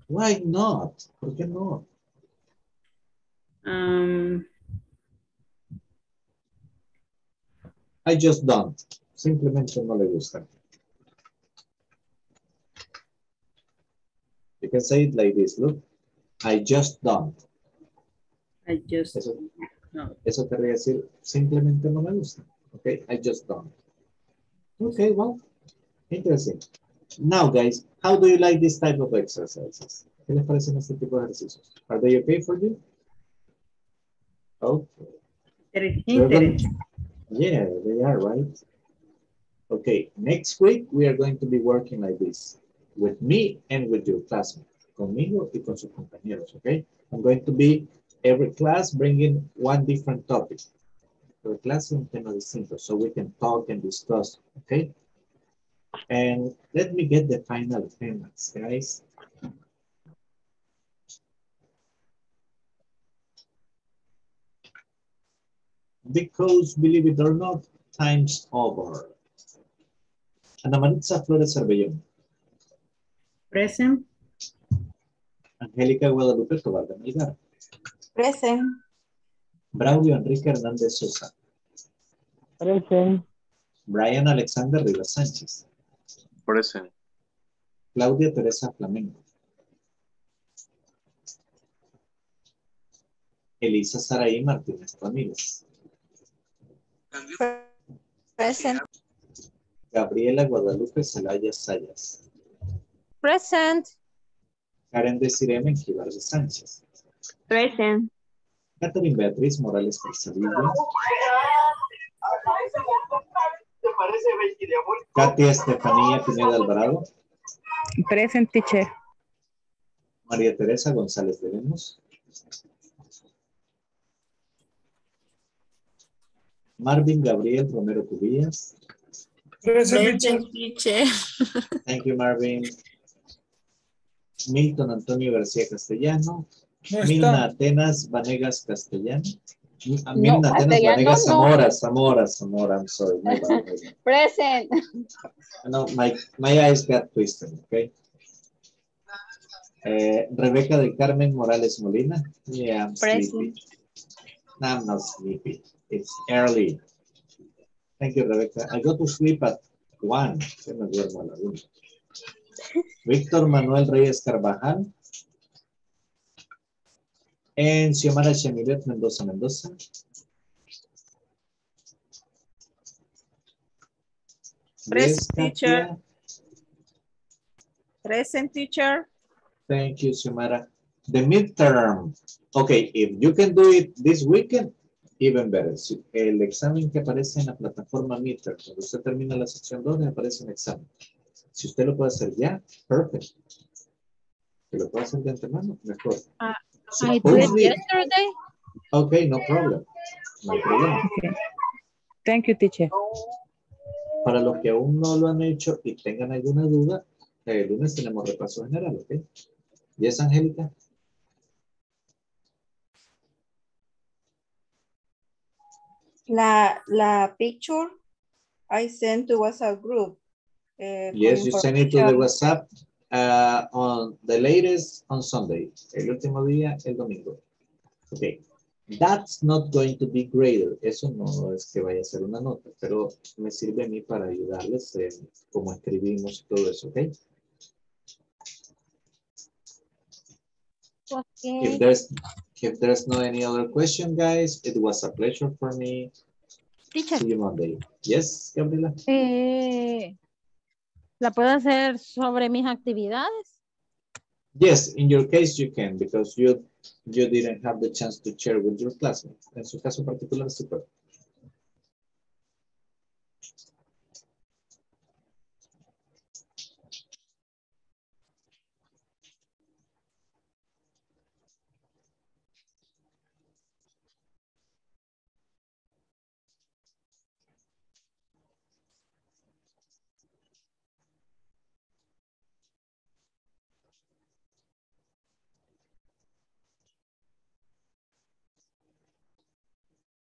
Why not? Why not? I just don't. Simplemente no le gusta. You can say it like this, look. I just don't. I just don't. No. Eso querría decir, simplemente no me gusta. Okay, I just don't. Okay, well, interesting. Now, guys, how do you like this type of exercises? ¿Qué les parecen este tipo de ejercicios? Are they okay for you? Okay. Interesting. Yeah, they are, right? Okay, next week we are going to be working like this with me and with your classmates. Conmigo y con sus compañeros, okay? I'm going to be every class bringing one different topic. Every class un tema distinto, so we can talk and discuss, okay? And let me get the final payments, guys. Because, believe it or not, time's over. Ana Maritza Flores Cervellón. Present. Angelica Guadalupe Tobar de Melgar. Present. Braulio Enrique Hernández Sosa. Present. Brian Alexander Rivas Sánchez. Present. Claudia Teresa Flamengo. Elisa Saraí Martínez Ramírez. Present. Gabriela Guadalupe Zelaya Sayas. Present. Karen Desiree Menjivar de Sánchez. Present. Katherine Beatriz Morales Percevilla. Katia Estefanía Pineda Alvarado. Present, teacher. María Teresa González de Lemos. Marvin Gabriel Romero Cubillas. Present, teacher. Thank you, Marvin. Milton Antonio García Castellano. No Milna Atenas Vanegas Castellano. Milna no, Atenas Vanegas no. Zamora. I'm sorry. Present. No, my eyes got twisted, okay? Rebeca del Carmen Morales Molina. Yeah, I'm sleepy. No, I'm not sleepy. It's early. Thank you, Rebeca. I go to sleep at 1. Víctor Manuel Reyes Carvajal. And Xiomara Chemilet Mendoza. Present, teacher. Present, teacher. Thank you, Xiomara. The midterm. Okay, if you can do it this weekend, even better. El examen que aparece en la plataforma midterm. Cuando usted termina la sección 2, le aparece un examen. Si usted lo puede hacer ya, perfect. Si lo puede hacer de antemano, mejor. I did it yesterday. Okay, no problem. No problem. Okay. Thank you, teacher. Para los que aún no lo han hecho y tengan alguna duda, el lunes tenemos repaso general, ¿ok? Yes, Angélica. La picture I sent to WhatsApp group. Yes, you send it to the WhatsApp on the latest on Sunday. El último día, el domingo. Okay. That's not going to be graded. Eso no es que vaya a ser una nota, pero me sirve a mí para ayudarles cómo escribimos todo eso, okay? Okay. If there's no any other question, guys, it was a pleasure for me. Teacher. See you Monday. Yes, Gabriela. ¿La puedo hacer sobre mis actividades? Yes, in your case you can, because you didn't have the chance to share with your classmates. En su caso particular, sí puede.